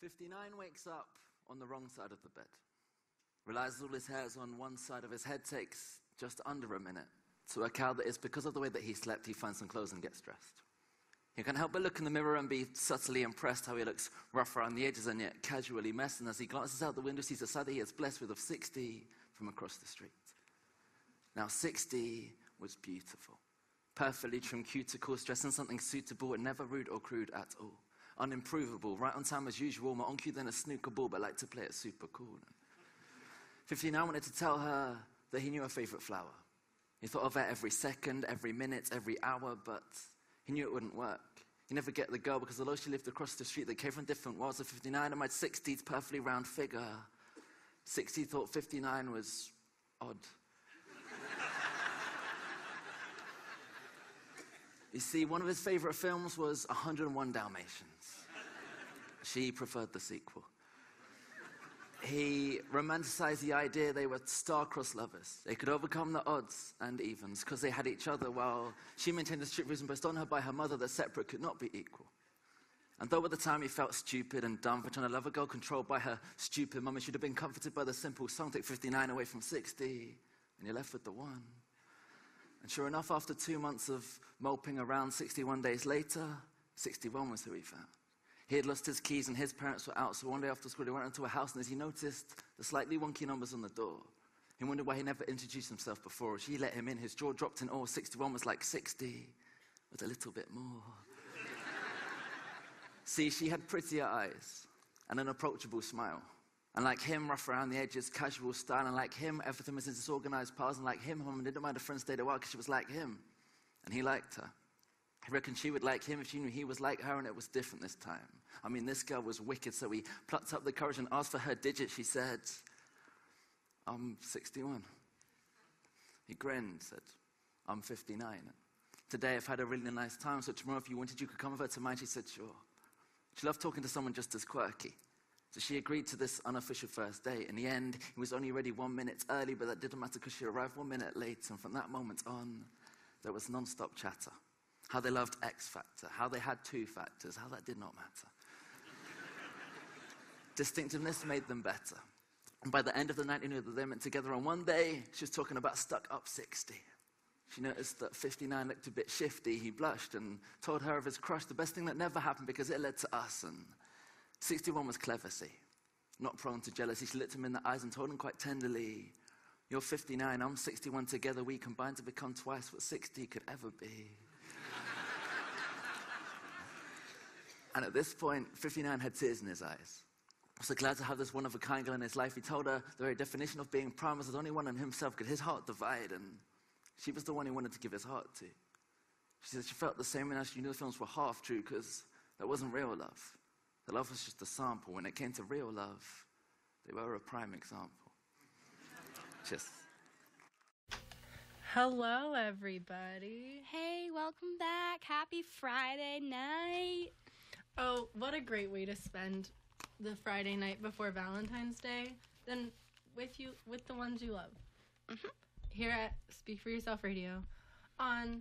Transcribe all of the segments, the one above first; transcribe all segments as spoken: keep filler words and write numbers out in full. fifty-nine wakes up on the wrong side of the bed, realizes all his hair's on one side of his head, takes just under a minute to account that it's because of the way that he slept, he finds some clothes and gets dressed. He can't help but look in the mirror and be subtly impressed how he looks rough around the edges and yet casually messy. And as he glances out the window, sees a sight that he is blessed with of sixty from across the street. Now, sixty was beautiful, perfectly trimmed cuticles, dressed in something suitable and never rude or crude at all. Unimprovable, right on time as usual, more on cue than a snooker ball, but liked to play it super cool. fifty-nine wanted to tell her that he knew her favorite flower. He thought of her every second, every minute, every hour, but he knew it wouldn't work. He'd never get the girl because although she lived across the street, they came from different worlds. At fifty-nine, and my sixty's perfectly round figure. sixty thought fifty-nine was odd. You see, one of his favorite films was one oh one Dalmatians. She preferred the sequel. He romanticized the idea they were star-crossed lovers. They could overcome the odds and evens because they had each other, while she maintained a strict reason placed on her by her mother that separate could not be equal. And though at the time he felt stupid and dumb for trying to love a girl controlled by her stupid mum, he should have been comforted by the simple song, take fifty-nine away from sixty, and you're left with the one. And sure enough, after two months of moping around, sixty-one days later, sixty-one was who he found. He had lost his keys and his parents were out, so one day after school he went into a house, and as he noticed the slightly wonky numbers on the door, he wondered why he never introduced himself before. She let him in, his jaw dropped in awe. sixty-one was like sixty, with a little bit more. See, she had prettier eyes and an approachable smile. And like him, rough around the edges, casual style, and like him, everything was in disorganized piles, and like him, Herman didn't mind her friends stayed a while because she was like him, and he liked her. He reckoned she would like him if she knew he was like her, and it was different this time. I mean, this girl was wicked, so he plucked up the courage and asked for her digit. She said, I'm sixty-one. He grinned, said, I'm fifty-nine. Today I've had a really nice time, so tomorrow if you wanted, you could come over to mine. She said, sure. She loved talking to someone just as quirky. So she agreed to this unofficial first date. In the end, he was only ready one minute early, but that didn't matter because she arrived one minute late. And from that moment on, there was non-stop chatter. How they loved X Factor, how they had two factors, how that did not matter. Distinctiveness made them better. And by the end of the night, he knew that they went together. And one day, she was talking about stuck up sixty. She noticed that fifty-nine looked a bit shifty. He blushed and told her of his crush, the best thing that never happened because it led to us. And sixty-one was clever, see, not prone to jealousy. She looked him in the eyes and told him quite tenderly, you're fifty-nine, I'm sixty-one, together we combine to become twice what sixty could ever be. And at this point, fifty-nine had tears in his eyes. So glad to have this one-of-a-kind girl in his life. He told her the very definition of being prime was that only one and himself could his heart divide, and she was the one he wanted to give his heart to. She said she felt the same, and she knew the films were half true because that wasn't real love. The love was just a sample. When it came to real love, they were a prime example. Cheers. Hello, everybody. Hey, welcome back. Happy Friday night. Oh, what a great way to spend the Friday night before Valentine's Day. Then with you, with the ones you love. Mm-hmm. Here at Speak for Yourself Radio on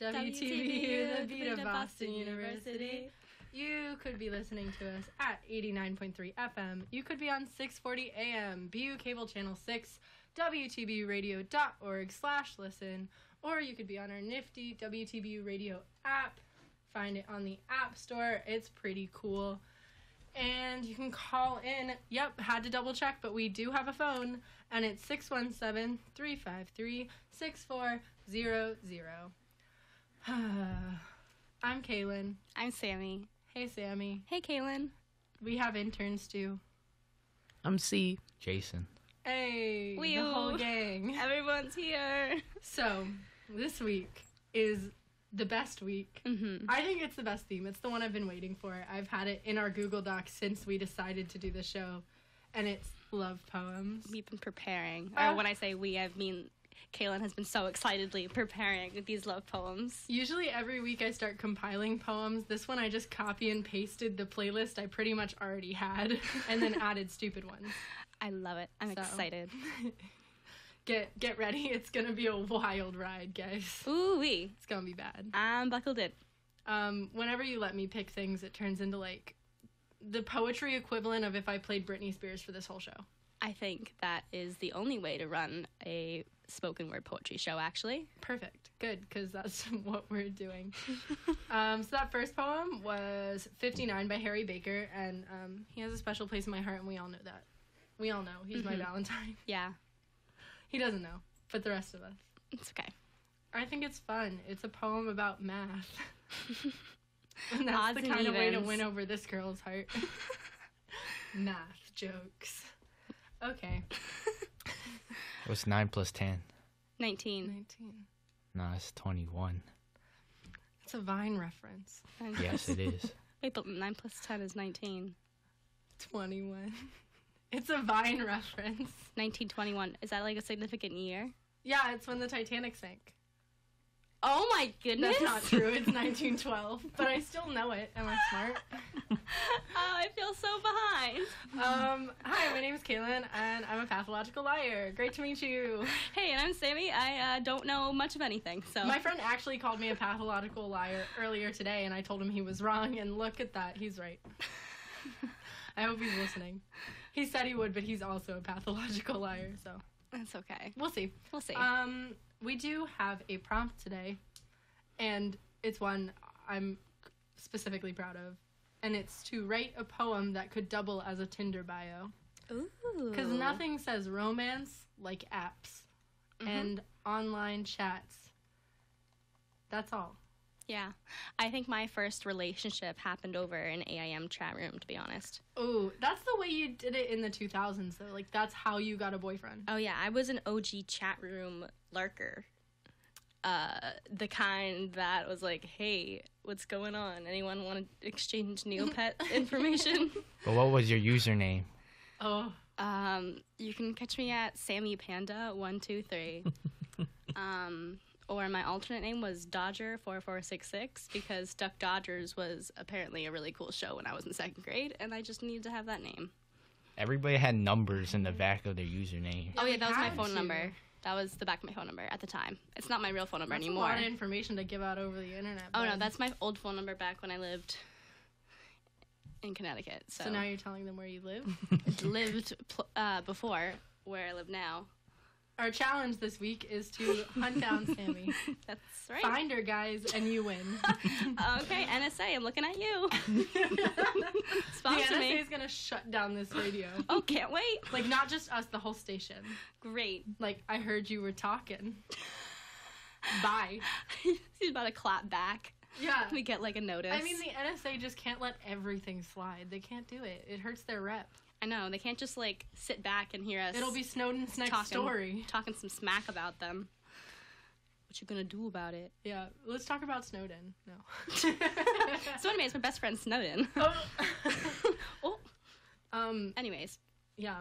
W T B U, the beat of Boston University. You could be listening to us at eighty-nine point three F M. You could be on six forty A M, B U Cable Channel six, WTBUradio.org slash listen. Or you could be on our nifty W T B U Radio app. Find it on the App Store. It's pretty cool. And you can call in. Yep, had to double check, but we do have a phone. And it's six one seven, three five three, six four zero zero. I'm Kaylin. I'm Sammy. Hey, Sammy. Hey, Kaylin. We have interns, too. I'm C. Jason. Hey, Wee-oo. The whole gang. Everyone's here. So, this week is the best week. Mm-hmm. I think it's the best theme. It's the one I've been waiting for. I've had it in our Google Doc since we decided to do the show, and it's love poems. We've been preparing. Uh, or when I say we, I mean Kaylin has been so excitedly preparing these love poems. Usually every week I start compiling poems. This one I just copy and pasted the playlist I pretty much already had and then added stupid ones. I love it. I'm so excited. Get get ready. It's going to be a wild ride, guys. Ooh-wee. It's going to be bad. I'm buckled in. Um, whenever you let me pick things, it turns into like the poetry equivalent of if I played Britney Spears for this whole show. I think that is the only way to run a spoken word poetry show, actually. Perfect. Good, because that's what we're doing. um, so that first poem was fifty-nine by Harry Baker, and um, he has a special place in my heart, and we all know that. We all know. He's mm-hmm. my Valentine. Yeah. He doesn't know, but the rest of us. It's okay. I think it's fun. It's a poem about math. And that's Odds the kind of way to win over this girl's heart. Math jokes. Okay. What's nine plus ten? Nineteen. Nineteen. No, it's twenty-one. It's a Vine reference. Yes, it is. Wait, but nine plus ten is nineteen. Twenty-one. It's a Vine reference. Nineteen twenty-one. Is that like a significant year? Yeah, it's when the Titanic sank. Oh my goodness. That's not true. It's nineteen twelve. But I still know it. Am I smart? Oh, I feel so behind. Um, hi, my name is Kaylin, and I'm a pathological liar. Great to meet you. Hey, and I'm Sammy. I uh, don't know much of anything. So my friend actually called me a pathological liar earlier today, and I told him he was wrong, and look at that. He's right. I hope he's listening. He said he would, but he's also a pathological liar, so. That's okay. We'll see. We'll see. Um... We do have a prompt today, and it's one I'm specifically proud of, and it's to write a poem that could double as a Tinder bio. Ooh. Because nothing says romance like apps mm-hmm. and online chats. That's all. Yeah. I think my first relationship happened over an A I M chat room, to be honest. Oh, that's the way you did it in the two thousands, though. Like, that's how you got a boyfriend. Oh, yeah. I was an O G chat room lurker. Uh, the kind that was like, hey, what's going on? Anyone want to exchange Neopet information? Well, what was your username? Oh. Um, you can catch me at Sammy Panda one two three. um... Or my alternate name was Dodger four four six six because Duck Dodgers was apparently a really cool show when I was in second grade, and I just needed to have that name. Everybody had numbers in the back of their username. Oh, yeah, that was my phone number. That was the back of my phone number at the time. It's not my real phone number anymore. That's a lot of information to give out over the internet. Oh, no, that's my old phone number back when I lived in Connecticut. So, so now you're telling them where you live? lived pl- uh, before where I live now. Our challenge this week is to hunt down Sammy. That's right. Find her, guys, and you win. Okay, N S A, I'm looking at you. Sponsor me. The N S A is going to shut down this radio. Oh, can't wait. Like, not just us, the whole station. Great. Like, I heard you were talking. Bye. She's about to clap back. Yeah. We get, like, a notice. I mean, the N S A just can't let everything slide. They can't do it. It hurts their rep. I know, they can't just, like, sit back and hear us. It'll be Snowden's next talking, story. Talking some smack about them. What you gonna do about it? Yeah, let's talk about Snowden. No. So anyway, it's my best friend Snowden. Oh. oh. Um. Anyways. Yeah.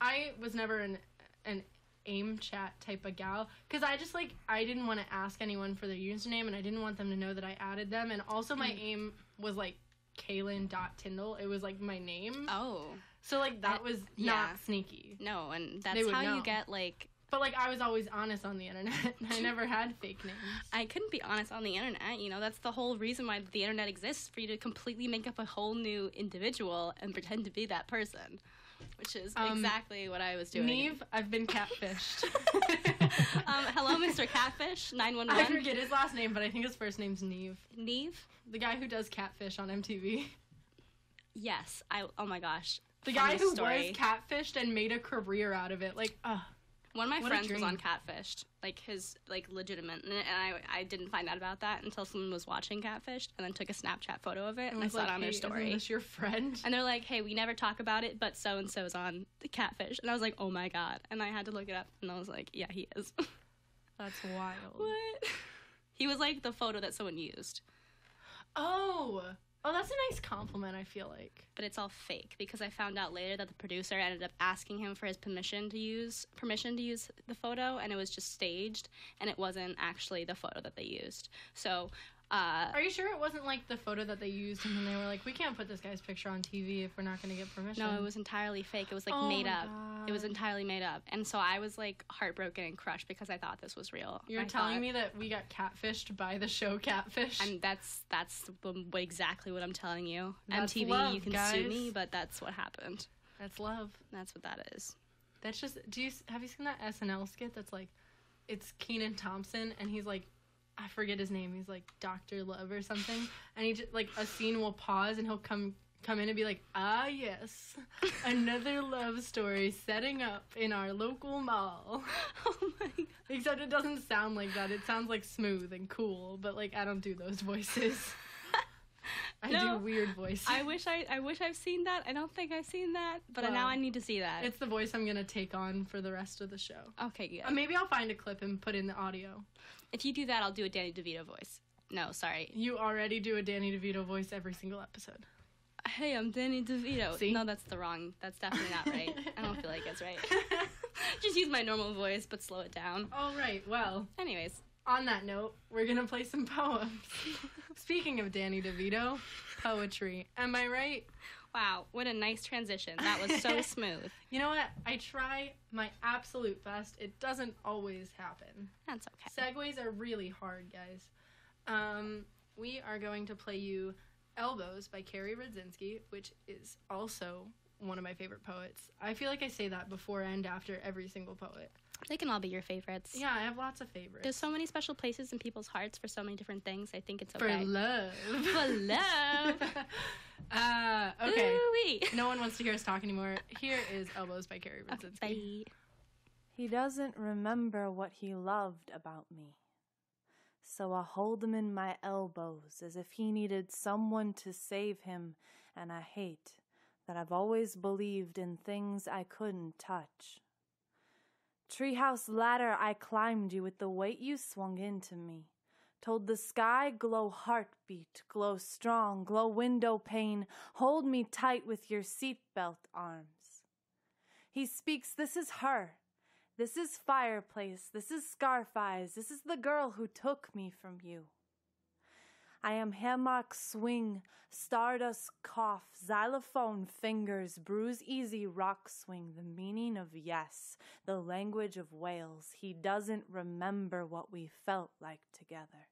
I was never an, an AIM chat type of gal, because I just, like, I didn't want to ask anyone for their username, and I didn't want them to know that I added them, and also my AIM was, like, Kaylin dot Tindall. It was, like, my name. Oh. So, like, that was yeah. not sneaky. No, and that's how know. you get, like... But, like, I was always honest on the internet. I never had fake names. I couldn't be honest on the internet, you know? That's the whole reason why the internet exists, for you to completely make up a whole new individual and pretend to be that person, which is um, exactly what I was doing. Neve, I've been catfished. um, hello, Mister Catfish, nine one one. I forget his last name, but I think his first name's Neve. Neve? The guy who does Catfish on M T V. Yes. I. Oh, my gosh. The guy who story. was catfished and made a career out of it, like, uh one of my friends was on Catfished, like his, like, legitimate, and I, I didn't find out about that until someone was watching Catfished and then took a Snapchat photo of it, and, and I saw like, it on hey, their story. Isn't this your friend? And they're like, hey, we never talk about it, but so and so's on the Catfish, and I was like, oh my god, and I had to look it up, and I was like, yeah, he is. That's wild. What? He was like the photo that someone used. Oh. Oh, that's a nice compliment, I feel like. But it's all fake, because I found out later that the producer ended up asking him for his permission to use permission to use the photo, and it was just staged, and it wasn't actually the photo that they used. So Uh, Are you sure it wasn't like the photo that they used and then they were like, we can't put this guy's picture on T V if we're not going to get permission? No, it was entirely fake. It was like oh made up. God. It was entirely made up. And so I was like heartbroken and crushed because I thought this was real. You're I telling thought, me that we got catfished by the show Catfish? And that's that's exactly what I'm telling you. That's M T V, love, you can guys. Sue me, but that's what happened. That's love. That's what that is. That's just, do you, have you seen that S N L skit that's like, it's Kenan Thompson and he's like, I forget his name. He's like Doctor Love or something, and he just, like a scene will pause and he'll come come in and be like, ah yes, another love story setting up in our local mall. Oh my god! Except it doesn't sound like that. It sounds like smooth and cool, but like I don't do those voices. I no, do weird voices. I wish I I wish I've seen that. I don't think I've seen that, but well, now I need to see that. It's the voice I'm gonna take on for the rest of the show. Okay, good. Uh, maybe I'll find a clip and put in the audio. If you do that, I'll do a Danny DeVito voice. No, sorry. You already do a Danny DeVito voice every single episode. Hey, I'm Danny DeVito. See? No, that's the wrong. That's definitely not right. I don't feel like it's right. Just use my normal voice, but slow it down. All right, well. Anyways. On that note, we're going to play some poems. Speaking of Danny DeVito, poetry. Am I right? Wow, what a nice transition. That was so smooth. You know what? I try my absolute best. It doesn't always happen. That's okay. Segues are really hard, guys. Um, we are going to play you Elbows by Carrie Rudzinski, which is also one of my favorite poets. I feel like I say that before and after every single poet. They can all be your favorites. Yeah, I have lots of favorites. There's so many special places in people's hearts for so many different things. I think it's okay. For love. For love. uh, okay. Ooh-wee. No one wants to hear us talk anymore. Here is Elbows by Carrie Rudzinski. Okay, he doesn't remember what he loved about me, so I hold him in my elbows as if he needed someone to save him, and I hate that I've always believed in things I couldn't touch. Treehouse ladder, I climbed you with the weight you swung into me. Told the sky, glow heartbeat, glow strong, glow window pane. Hold me tight with your seatbelt arms. He speaks, this is her. This is fireplace. This is scarf eyes. This is the girl who took me from you. I am hammock swing, stardust cough, xylophone fingers, bruise easy rock swing, the meaning of yes, the language of whales. He doesn't remember what we felt like together.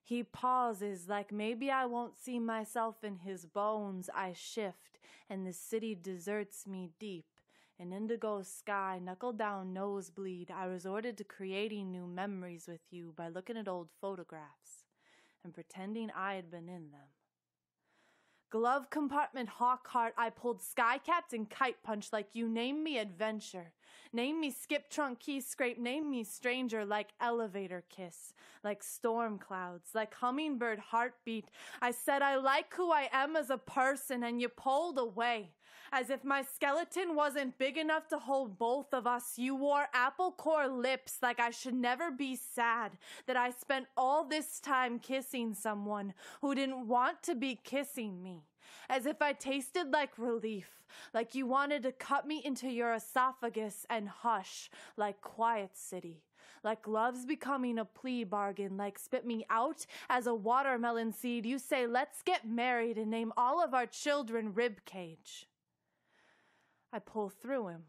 He pauses like maybe I won't see myself in his bones. I shift and the city deserts me deep. An indigo sky, knuckle down, nosebleed. I resorted to creating new memories with you by looking at old photographs and pretending I had been in them. Glove compartment hawk heart, I pulled sky cats and kite punch like you. Name me adventure. Name me skip trunk key scrape. Name me stranger like elevator kiss, like storm clouds, like hummingbird heartbeat. I said I like who I am as a person and you pulled away. As if my skeleton wasn't big enough to hold both of us, you wore apple core lips like I should never be sad that I spent all this time kissing someone who didn't want to be kissing me. As if I tasted like relief, like you wanted to cut me into your esophagus and hush, like quiet city. Like love's becoming a plea bargain, like spit me out as a watermelon seed. You say, let's get married and name all of our children ribcage. I pull through him,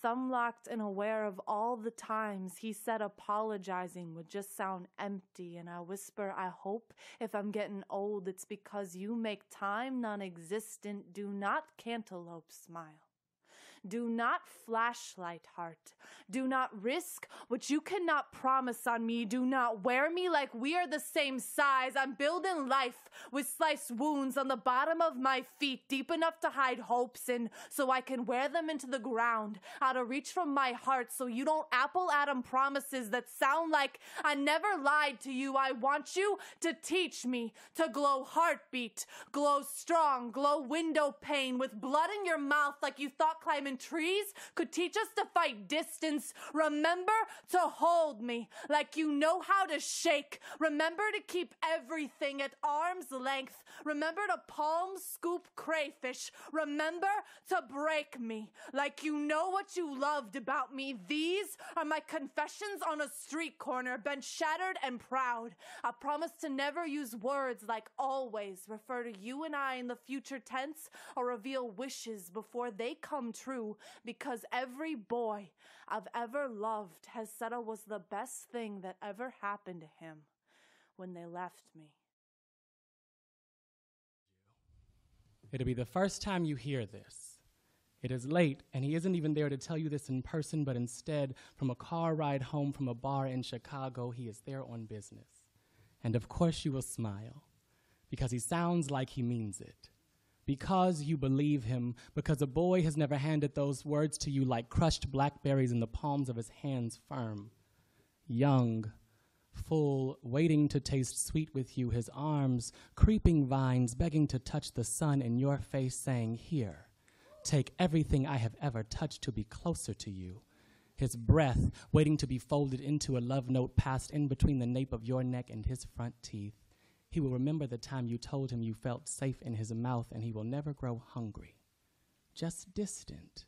thumb-locked and aware of all the times he said apologizing would just sound empty, and I whisper, I hope if I'm getting old, it's because you make time non-existent. Do not cantaloupe smile. Do not flashlight heart. Do not risk what you cannot promise on me. Do not wear me like we are the same size. I'm building life with sliced wounds on the bottom of my feet, deep enough to hide hopes in so I can wear them into the ground, out of reach from my heart, so you don't apple Adam promises that sound like I never lied to you. I want you to teach me to glow heartbeat, glow strong, glow window pane, with blood in your mouth like you thought climbing and trees could teach us to fight distance. Remember to hold me like you know how to shake. Remember to keep everything at arm's length. Remember to palm scoop crayfish. Remember to break me like you know what you loved about me. These are my confessions on a street corner, bent shattered and proud. I promise to never use words like always, refer to you and I in the future tense, or reveal wishes before they come true, because every boy I've ever loved has said I was the best thing that ever happened to him when they left me. It'll be the first time you hear this. It is late, and he isn't even there to tell you this in person, but instead, from a car ride home from a bar in Chicago, he is there on business. And of course you will smile, because he sounds like he means it. Because you believe him, because a boy has never handed those words to you like crushed blackberries in the palms of his hands firm. Young, full, waiting to taste sweet with you, his arms, creeping vines, begging to touch the sun in your face, saying, here, take everything I have ever touched to be closer to you. His breath, waiting to be folded into a love note passed in between the nape of your neck and his front teeth. He will remember the time you told him you felt safe in his mouth, and he will never grow hungry, just distant.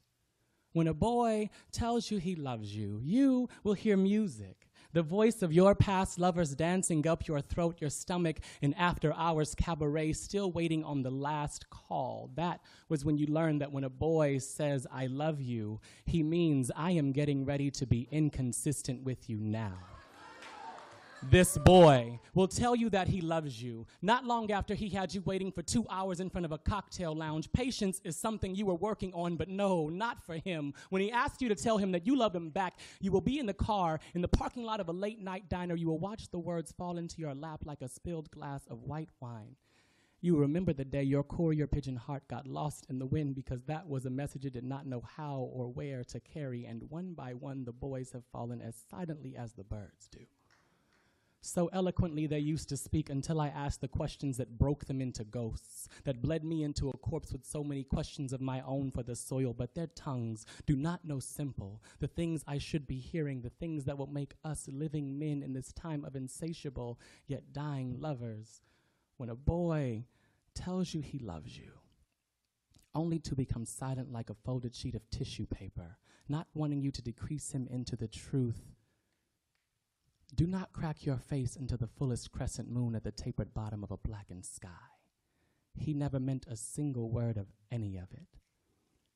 When a boy tells you he loves you, you will hear music, the voice of your past lovers dancing up your throat, your stomach, in after-hours cabaret, still waiting on the last call. That was when you learned that when a boy says, I love you, he means I am getting ready to be inconsistent with you now. This boy will tell you that he loves you not long after he had you waiting for two hours in front of a cocktail lounge. Patience is something you were working on, but no, not for him. When he asks you to tell him that you love him back, you will be in the car, in the parking lot of a late-night diner. You will watch the words fall into your lap like a spilled glass of white wine. You remember the day your courier pigeon heart got lost in the wind, because that was a message it did not know how or where to carry, and one by one, the boys have fallen as silently as the birds do. So eloquently they used to speak until I asked the questions that broke them into ghosts, that bled me into a corpse with so many questions of my own for the soil, but their tongues do not know simple, the things I should be hearing, the things that will make us living men in this time of insatiable yet dying lovers. When a boy tells you he loves you, only to become silent like a folded sheet of tissue paper, not wanting you to decrease him into the truth. Do not crack your face into the fullest crescent moon at the tapered bottom of a blackened sky. He never meant a single word of any of it.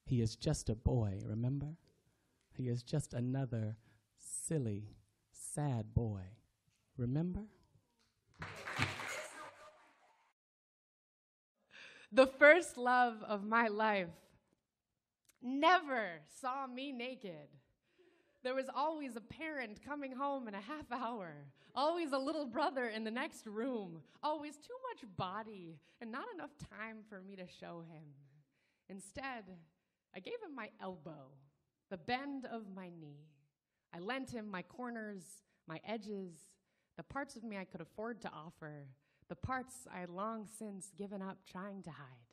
He is just a boy, remember? He is just another silly, sad boy, remember? The first love of my life never saw me naked. There was always a parent coming home in a half hour, always a little brother in the next room, always too much body and not enough time for me to show him. Instead, I gave him my elbow, the bend of my knee. I lent him my corners, my edges, the parts of me I could afford to offer, the parts I had long since given up trying to hide.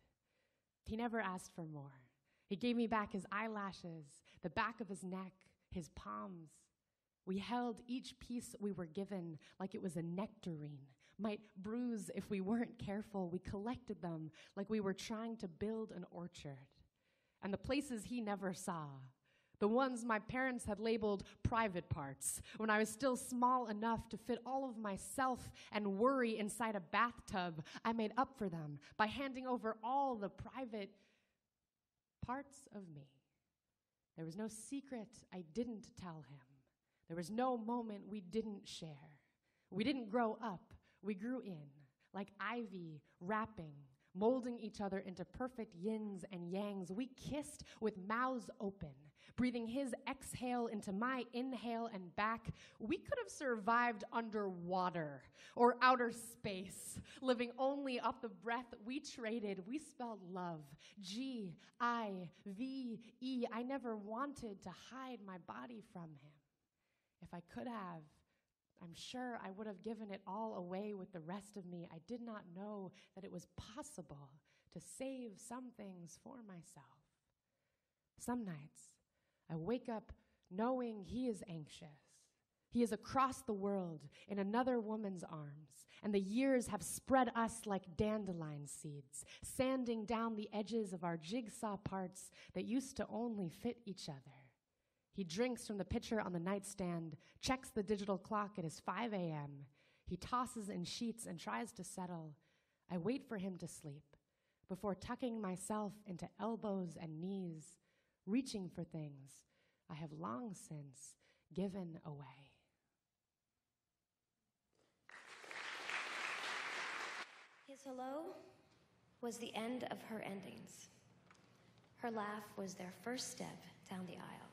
He never asked for more. He gave me back his eyelashes, the back of his neck, his palms. We held each piece we were given like it was a nectarine, might bruise if we weren't careful. We collected them like we were trying to build an orchard. And the places he never saw, the ones my parents had labeled private parts, when I was still small enough to fit all of myself and worry inside a bathtub, I made up for them by handing over all the private parts of me. There was no secret I didn't tell him. There was no moment we didn't share. We didn't grow up, we grew in, like ivy wrapping, molding each other into perfect yins and yangs. We kissed with mouths open, breathing his exhale into my inhale and back. We could have survived underwater or outer space, living only off the breath we traded. We spelled love, G I V E. I never wanted to hide my body from him. If I could have, I'm sure I would have given it all away with the rest of me. I did not know that it was possible to save some things for myself. Some nights, I wake up knowing he is anxious. He is across the world in another woman's arms, and the years have spread us like dandelion seeds, sanding down the edges of our jigsaw parts that used to only fit each other. He drinks from the pitcher on the nightstand, checks the digital clock, it is five a m He tosses in sheets and tries to settle. I wait for him to sleep before tucking myself into elbows and knees, reaching for things I have long since given away. His hello was the end of her endings. Her laugh was their first step down the aisle.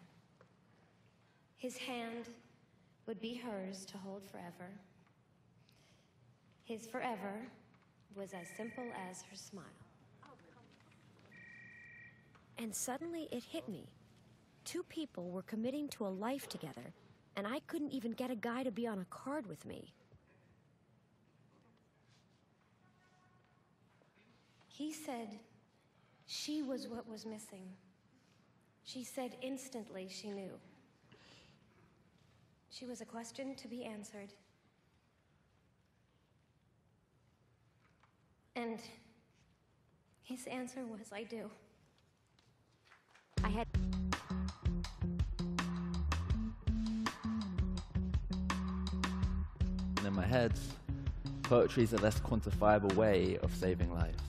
His hand would be hers to hold forever. His forever was as simple as her smile. And suddenly it hit me. Two people were committing to a life together, and I couldn't even get a guy to be on a card with me. He said she was what was missing. She said instantly she knew. She was a question to be answered. And his answer was, I do. I had... And in my head, poetry is a less quantifiable way of saving lives.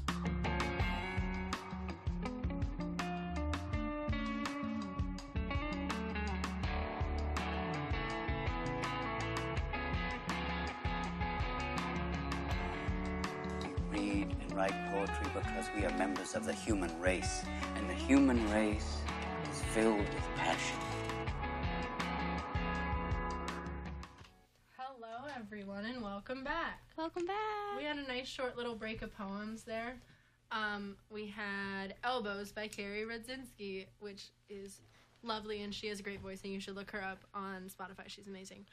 We are members of the human race, and the human race is filled with passion. Hello, everyone, and welcome back. Welcome back. We had a nice short little break of poems there. Um, we had Elbows by Carrie Rudzinski, which is lovely, and she has a great voice, and you should look her up on Spotify. She's amazing.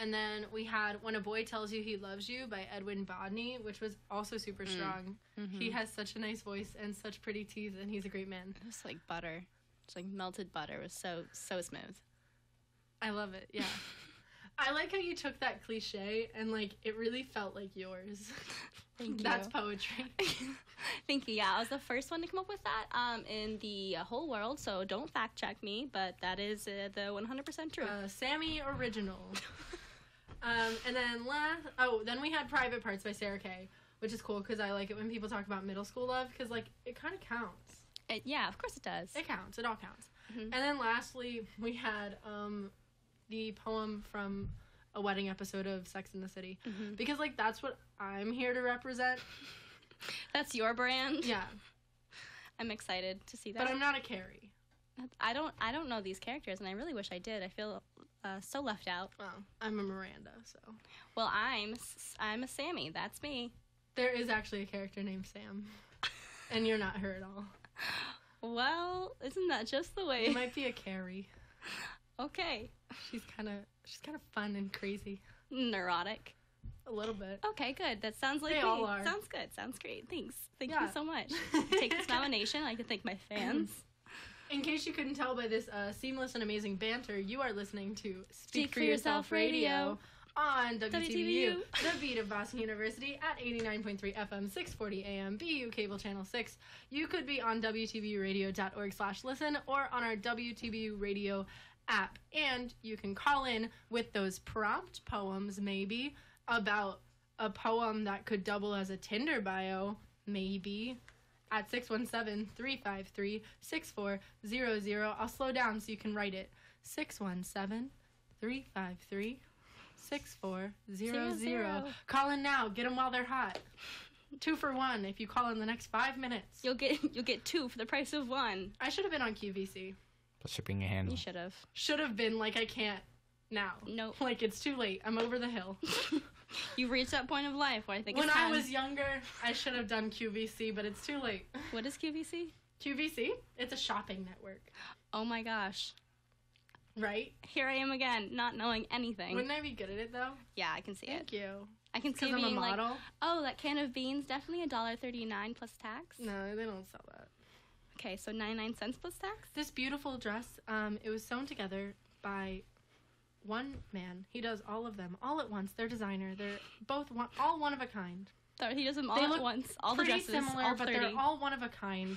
And then we had When a Boy Tells You He Loves You by Edwin Bodney, which was also super mm. strong. Mm-hmm. He has such a nice voice and such pretty teeth, and he's a great man. It was like butter. It's like melted butter. It was so, so smooth. I love it, yeah. I like how you took that cliche and, like, it really felt like yours. Thank you. That's poetry. Thank you, yeah. I was the first one to come up with that um, in the whole world, so don't fact-check me, but that is uh, the one hundred percent truth. Uh, Sammy Original. Um, and then last, oh, then we had Private Parts by Sarah Kay, which is cool because I like it when people talk about middle school love because, like, it kind of counts. It, yeah, of course it does. It counts. It all counts. Mm-hmm. And then lastly, we had um, the poem from a wedding episode of Sex in the City mm-hmm. because, like, that's what I'm here to represent. That's your brand. Yeah. I'm excited to see that. But I'm not a Carrie. I don't I don't know these characters, and I really wish I did. I feel uh, so left out. Well, I'm a Miranda, so... Well, I'm I'm a Sammy. That's me. There is actually a character named Sam, and you're not her at all. Well, isn't that just the way... You might be a Carrie. Okay. She's kind of she's kind of fun and crazy. Neurotic. A little bit. Okay, good. That sounds like they me. All are. Sounds good. Sounds great. Thanks. Thank yeah. you so much. Take this nomination. I can thank my fans. In case you couldn't tell by this uh, seamless and amazing banter, you are listening to Speak, Speak for Yourself Radio, Radio on W T B U, the beat of Boston University at eighty-nine point three F M, six forty a m, B U Cable Channel six. You could be on W T B U radio dot org slash listen or on our W T B U Radio app. And you can call in with those prompt poems, maybe, about a poem that could double as a Tinder bio, maybe. At six one seven, three five three, six four zero zero. I'll slow down so you can write it. six one seven, three five three, six four zero zero. Call in now. Get them while they're hot. Two for one if you call in the next five minutes. You'll get you'll get two for the price of one. I should have been on Q V C. Plus shipping and handling. You should have. Should have been like I can't now. Nope. Like it's too late. I'm over the hill. You've reached that point of life where I think when it's time. I was younger, I should have done Q V C, but it's too late. What is Q V C? Q V C? It's a shopping network. Oh my gosh. Right? Here I am again, not knowing anything. Wouldn't I be good at it, though? Yeah, I can see Thank it. Thank you. I can see it being I'm a model. Like, oh, that can of beans, definitely a dollar thirty-nine plus tax. No, they don't sell that. Okay, so ninety-nine cents plus tax? This beautiful dress, um, it was sewn together by one man. He does all of them all at once. They're designer. They're both one, all one of a kind. He does them all they at look once. All the dresses, similar, all thirty. But they're all one of a kind.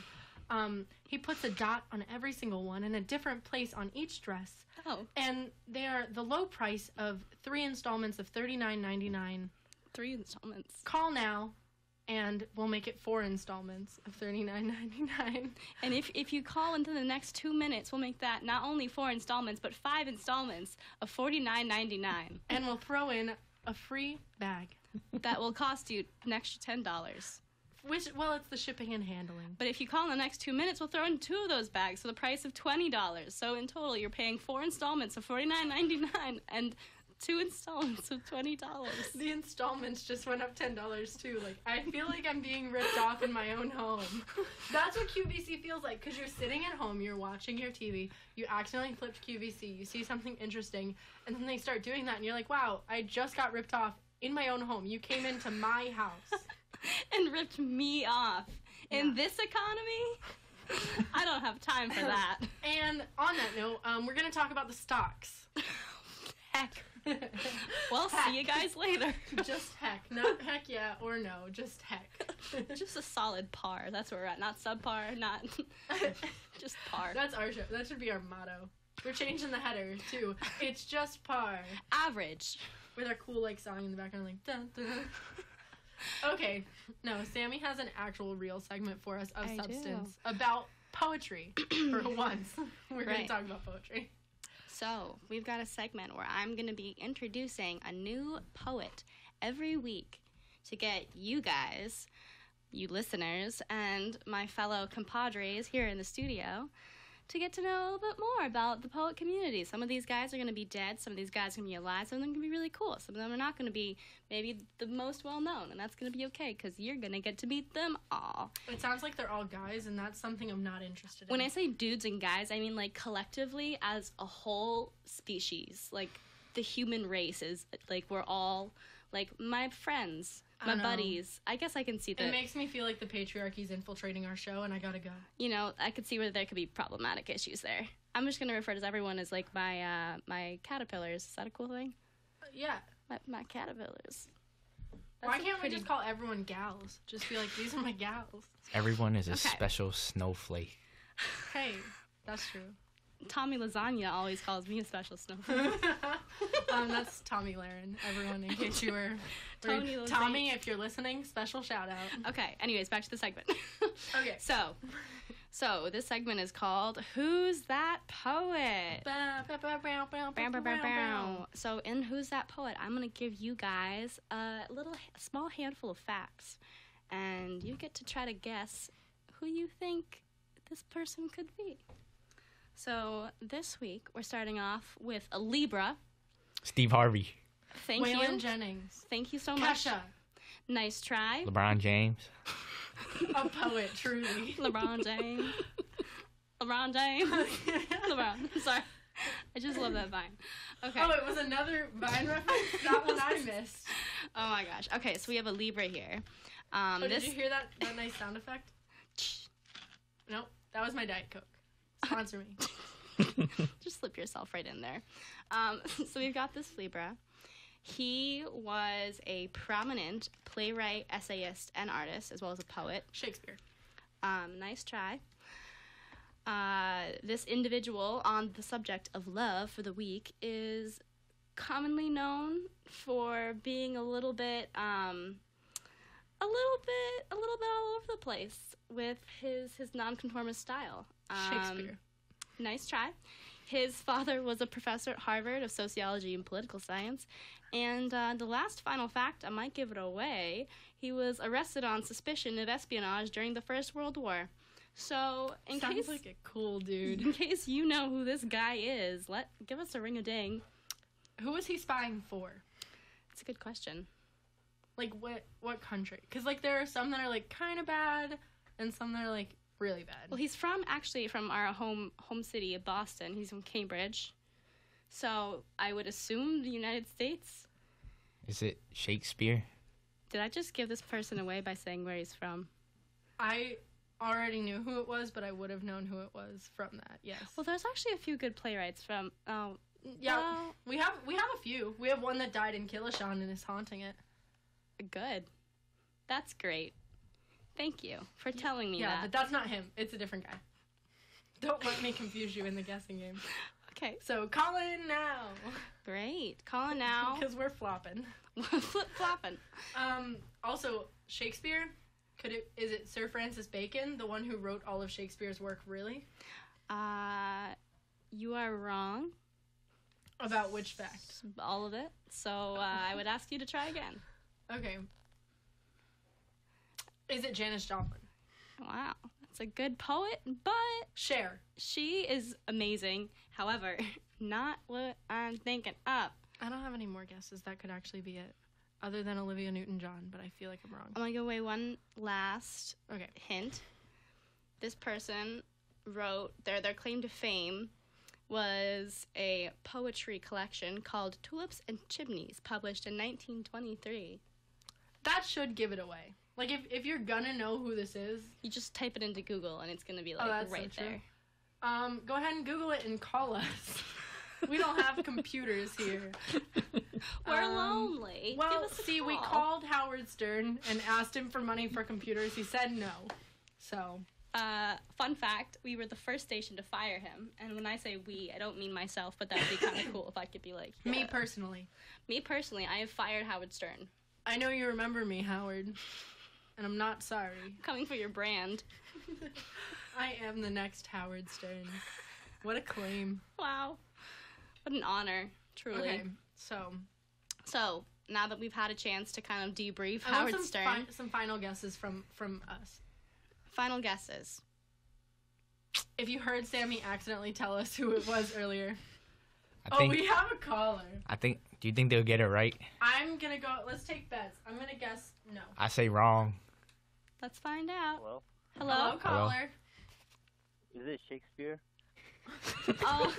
Um, he puts a dot on every single one in a different place on each dress. Oh. And they are the low price of three installments of thirty-nine ninety-nine. Three installments. Call now, and we'll make it four installments of thirty-nine ninety-nine. And if if you call into the next two minutes, we'll make that not only four installments, but five installments of forty-nine ninety-nine. And we'll throw in a free bag. That will cost you an extra ten dollars. Which, well, it's the shipping and handling. But if you call in the next two minutes, we'll throw in two of those bags for the price of twenty dollars. So in total, you're paying four installments of forty-nine ninety-nine and two installments of twenty dollars. The installments just went up ten dollars, too. Like, I feel like I'm being ripped off in my own home. That's what Q V C feels like, because you're sitting at home, you're watching your T V, you accidentally flipped Q V C, you see something interesting, and then they start doing that, and you're like, wow, I just got ripped off in my own home. You came into my house. And ripped me off. In yeah. this economy? I don't have time for that. And on that note, um, we're going to talk about the stocks. Heck. Well, heck. See you guys later. Just heck. Not heck yeah or no. Just heck. Just a solid par. That's where we're at. Not subpar. Not just par. That's our show. That should be our motto. We're changing the header, too. It's just par. Average. With our cool, like, song in the background, like, dun, dun. Okay, no, Sammy has an actual real segment for us of I substance do. about poetry, for once. We're right. going to talk about poetry. So, we've got a segment where I'm going to be introducing a new poet every week to get you guys, you listeners, and my fellow compadres here in the studio to get to know a little bit more about the poet community. Some of these guys are going to be dead. Some of these guys are going to be alive. Some of them are going to be really cool. Some of them are not going to be maybe the most well-known, and that's going to be okay because you're going to get to meet them all. It sounds like they're all guys, and that's something I'm not interested in. When I say dudes and guys, I mean, like, collectively as a whole species. Like, the human race is, like, we're all, like, my friends, my buddies. I guess I can see that. It makes me feel like the patriarchy's infiltrating our show, and I gotta go. You know, I could see where there could be problematic issues there. I'm just gonna refer to everyone as, like, my uh, my caterpillars. Is that a cool thing? Uh, yeah. My, my caterpillars. That's Why can't pretty... we just call everyone gals? Just be like, these are my gals. Everyone is a okay. special snowflake. Hey, that's true. Tomi Lasagna always calls me a special snowflake. um, that's Tomi Lahren, everyone, in case you were... Tony Tommy, if you're listening, special shout-out. Okay, anyways, back to the segment. Okay. So, so this segment is called Who's That Poet? So, in Who's That Poet, I'm going to give you guys a little, a small handful of facts, and you get to try to guess who you think this person could be. So, this week, we're starting off with a Libra. Steve Harvey. Thank Waylon you. Waylon Jennings. Thank you so much. Kesha. Nice try. LeBron James. A poet, truly. LeBron James. LeBron James. LeBron. Sorry. I just love that Vine. Okay. Oh, it was another Vine reference? That one I missed. Oh, my gosh. Okay, so we have a Libra here. Um, oh, this... Did you hear that, that nice sound effect? Nope. That was my Diet Coke. Sponsor me. Just slip yourself right in there. Um, so we've got this Libra. He was a prominent playwright, essayist, and artist, as well as a poet. Shakespeare. Um, nice try. Uh, this individual on the subject of love for the week is commonly known for being a little bit, um, a little bit, a little bit all over the place with his, his nonconformist style. Um, Shakespeare. Nice try. His father was a professor at Harvard of sociology and political science. And uh, the last final fact, I might give it away, he was arrested on suspicion of espionage during the First World War. So, in Sounds case... Sounds like a cool dude. In case you know who this guy is, let give us a ring-a-ding. Who was he spying for? It's a good question. Like, what, what country? Because, like, there are some that are, like, kind of bad, and some that are, like... really bad. Well, he's from, actually, from our home home city of Boston. He's from Cambridge. So, I would assume the United States. Is it Shakespeare? Did I just give this person away by saying where he's from? I already knew who it was, but I would have known who it was from that. Yes. Well, there's actually a few good playwrights from. Um, yeah, uh, we have we have a few. We have one that died in Killeshan and is haunting it. Good. That's great. Thank you for telling me yeah, that. Yeah, but that's not him. It's a different guy. Don't let me confuse you in the guessing game. Okay. So call in now. Great. Call in now. Because we're flopping. We're flip-flopping. Um, also, Shakespeare. Could it, is it Sir Francis Bacon, the one who wrote all of Shakespeare's work, really? Uh, you are wrong. About which fact? All of it. So uh, I would ask you to try again. Okay. Is it Janis Joplin? Wow. That's a good poet, but... Cher. She is amazing. However, not what I'm thinking of. I don't have any more guesses. That could actually be it. Other than Olivia Newton-John, but I feel like I'm wrong. I'm going to give away one last okay. hint. This person wrote, their, their claim to fame was a poetry collection called Tulips and Chimneys, published in nineteen twenty-three. That should give it away. Like, if, if you're going to know who this is... You just type it into Google, and it's going to be, like, oh, that's right so there. Um, go ahead and Google it and call us. We don't have computers here. We're um, lonely. Well, see, call. we called Howard Stern and asked him for money for computers. He said no. So, uh, fun fact, we were the first station to fire him. And when I say we, I don't mean myself, but that would be kind of cool if I could be like... Yeah. Me personally. Me personally, I have fired Howard Stern. I know you remember me, Howard. And I'm not sorry. Coming for your brand. I am the next Howard Stern. What a claim. Wow. What an honor, truly. Okay, so... So, now that we've had a chance to kind of debrief I Howard some Stern... Fi- some final guesses from, from us. Final guesses. If you heard Sammy accidentally tell us who it was earlier. I think, oh, we have a caller. I think... Do you think they'll get it right? I'm gonna go... Let's take bets. I'm gonna guess no. I say wrong. Let's find out. Hello? Hello, Hello caller. Hello. Is it Shakespeare? Oh,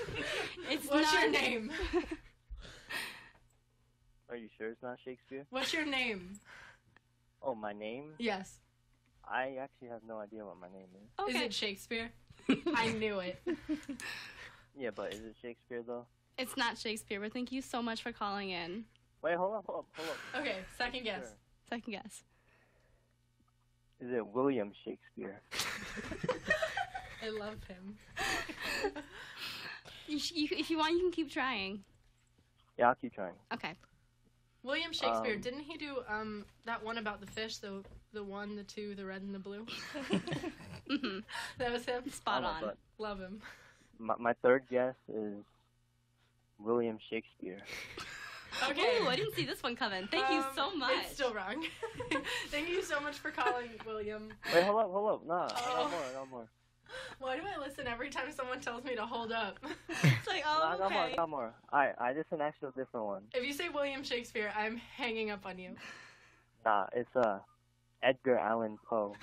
it's What's not your name? Are you sure it's not Shakespeare? What's your name? Oh, my name? Yes. I actually have no idea what my name is. Okay. Is it Shakespeare? I knew it. Yeah, but is it Shakespeare, though? It's not Shakespeare, but thank you so much for calling in. Wait, hold up, hold up, hold up. Okay, second guess. Sure. Second guess. Is it William Shakespeare? I love him. you, you, if you want, you can keep trying. Yeah, I'll keep trying. Okay. William Shakespeare, um, didn't he do um that one about the fish, the the one, the two, the red, and the blue? mm-hmm. That was him? Spot on. Know, love him. My, my third guess is William Shakespeare. Okay. Ooh, I didn't see this one coming. Thank um, you so much. It's still wrong. Thank you so much for calling, William. Wait, hold up, hold up. Nah, oh. no more, no more. Why do I listen every time someone tells me to hold up? It's like, oh, no, okay. No more, no more. Alright, I just an actual different one. If you say William Shakespeare, I'm hanging up on you. Nah, it's uh, Edgar Allan Poe.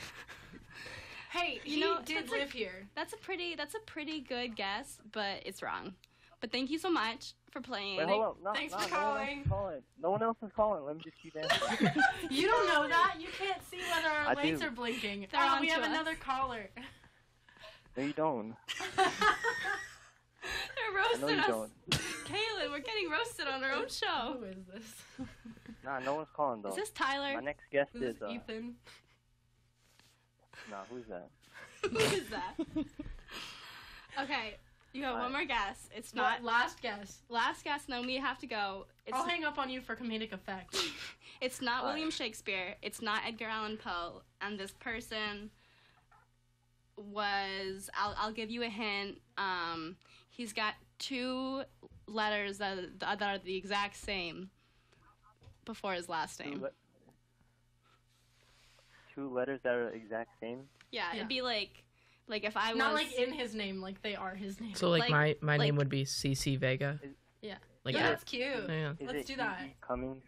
Hey, you he know, did live a, here. That's a pretty, that's a pretty good guess, but it's wrong. But thank you so much for playing. Wait, hold up. No, Thanks no, for no calling. calling. No one else is calling. Let me just keep answering. You don't know that. You can't see whether our I lights do. are blinking. They're oh, we have us. another caller. No, you don't. They're roasting us. Don't. Kaylin, we're getting roasted on our own show. Who is this? Nah, no one's calling, though. Is this Tyler? My next guest this is... Uh... Ethan. Nah, who's that? Who is that? Okay, you have All one right. more guess. It's not... La- last guess. Last guess, and then we have to go. It's I'll not... hang up on you for comedic effect. It's not All William right. Shakespeare. It's not Edgar Allan Poe. And this person... was I'll I'll give you a hint. Um, he's got two letters that that are the exact same before his last name. Two, le- two letters that are the exact same. Yeah, yeah, it'd be like like if I was not like in his name, like they are his name. So like, like my my like, name would be C C Vega. Is, yeah, like yeah, that's cute. Yeah. Let's do that. E. Cummings?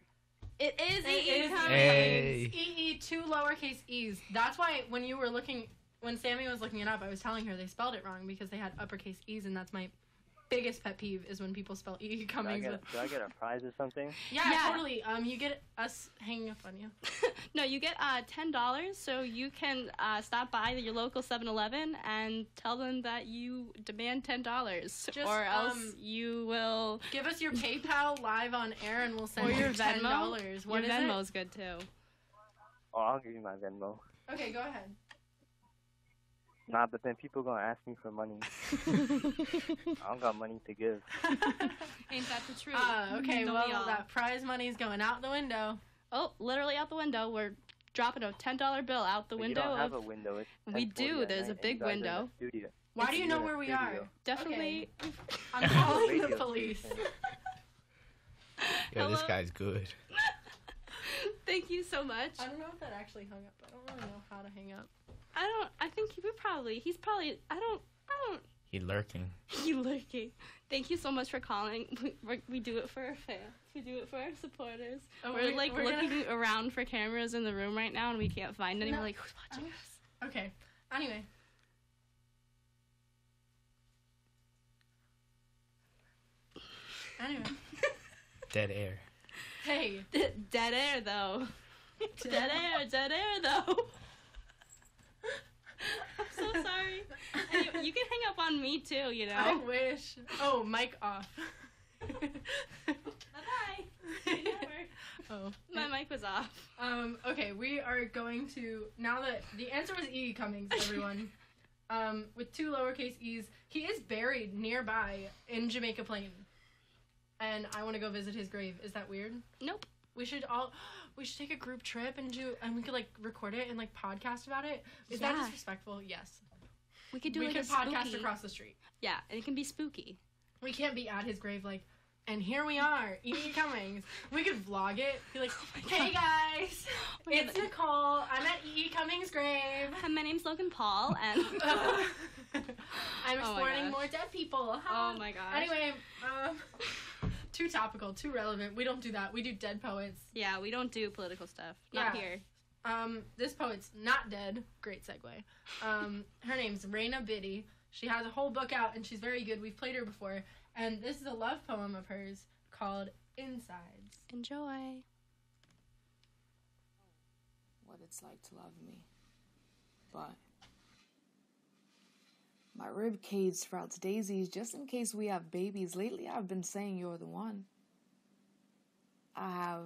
It is E E Cummings. Hey. E E two lowercase e's. That's why when you were looking. When Sammy was looking it up, I was telling her they spelled it wrong because they had uppercase E's, and that's my biggest pet peeve is when people spell E E. Cummings. Do I, get a, do I get a prize or something? Yeah, yeah, totally. Um, you get us hanging up on you. No, you get uh, ten dollars, so you can uh, stop by your local seven eleven and tell them that you demand ten dollars, Just, or else um, you will... Give us your PayPal live on air, and we'll send or you your ten dollars. Venmo. What your is Venmo's it? Good, too. Oh, I'll give you my Venmo. Okay, go ahead. Nah, but then people gonna ask me for money. I don't got money to give. Ain't that the truth? Uh, okay, no, well, we that prize money's going out the window. Oh, literally out the window. We're dropping a ten dollar bill out the but window. We don't have of... a window. It's we do. There's a big window. Why it's do you know where we studio. Are? Definitely. Okay. I'm calling the police. Yo, this guy's good. Thank you so much. I don't know if that actually hung up. I don't really know how to hang up. I don't, I think he would probably, he's probably, I don't, I don't. He lurking. He lurking. Thank you so much for calling. We, we, we do it for our fans. We do it for our supporters. Oh, we're, we're like we're looking gonna... around for cameras in the room right now, and we can't find any. No. We're like, who's watching um, us? Okay. Anyway. Anyway. Dead air. Hey. D- dead air, though. Dead, dead air, dead air, though. I'm so sorry. Anyway, you can hang up on me too, you know. I wish. Oh, mic off. Bye bye. Oh, my mic was off. Um. Okay, we are going to now that the answer was E E. Cummings, everyone. um, with two lowercase e's, he is buried nearby in Jamaica Plain, and I want to go visit his grave. Is that weird? Nope. We should all, we should take a group trip and do, and we could like record it and like podcast about it. Is yeah. that disrespectful? Yes. We could do we like could a podcast spooky. Across the street. Yeah, and it can be spooky. We can't be at his grave like, and here we are, E E. Cummings. We could vlog it. Be like, oh hey God. Guys, We're it's gonna... Nicole. I'm at E E. Cummings' grave. And my name's Logan Paul, and I'm exploring oh more dead people. Huh? Oh my gosh. Anyway, um. Too topical, too relevant. We don't do that. We do dead poets. Yeah, we don't do political stuff. Not yeah. here. Um, this poet's not dead. Great segue. Um, her name's Raina Biddy. She has a whole book out, and she's very good. We've played her before. And this is a love poem of hers called Insides. Enjoy. What it's like to love me. But my rib cage sprouts daisies just in case we have babies. Lately, I've been saying you're the one. I have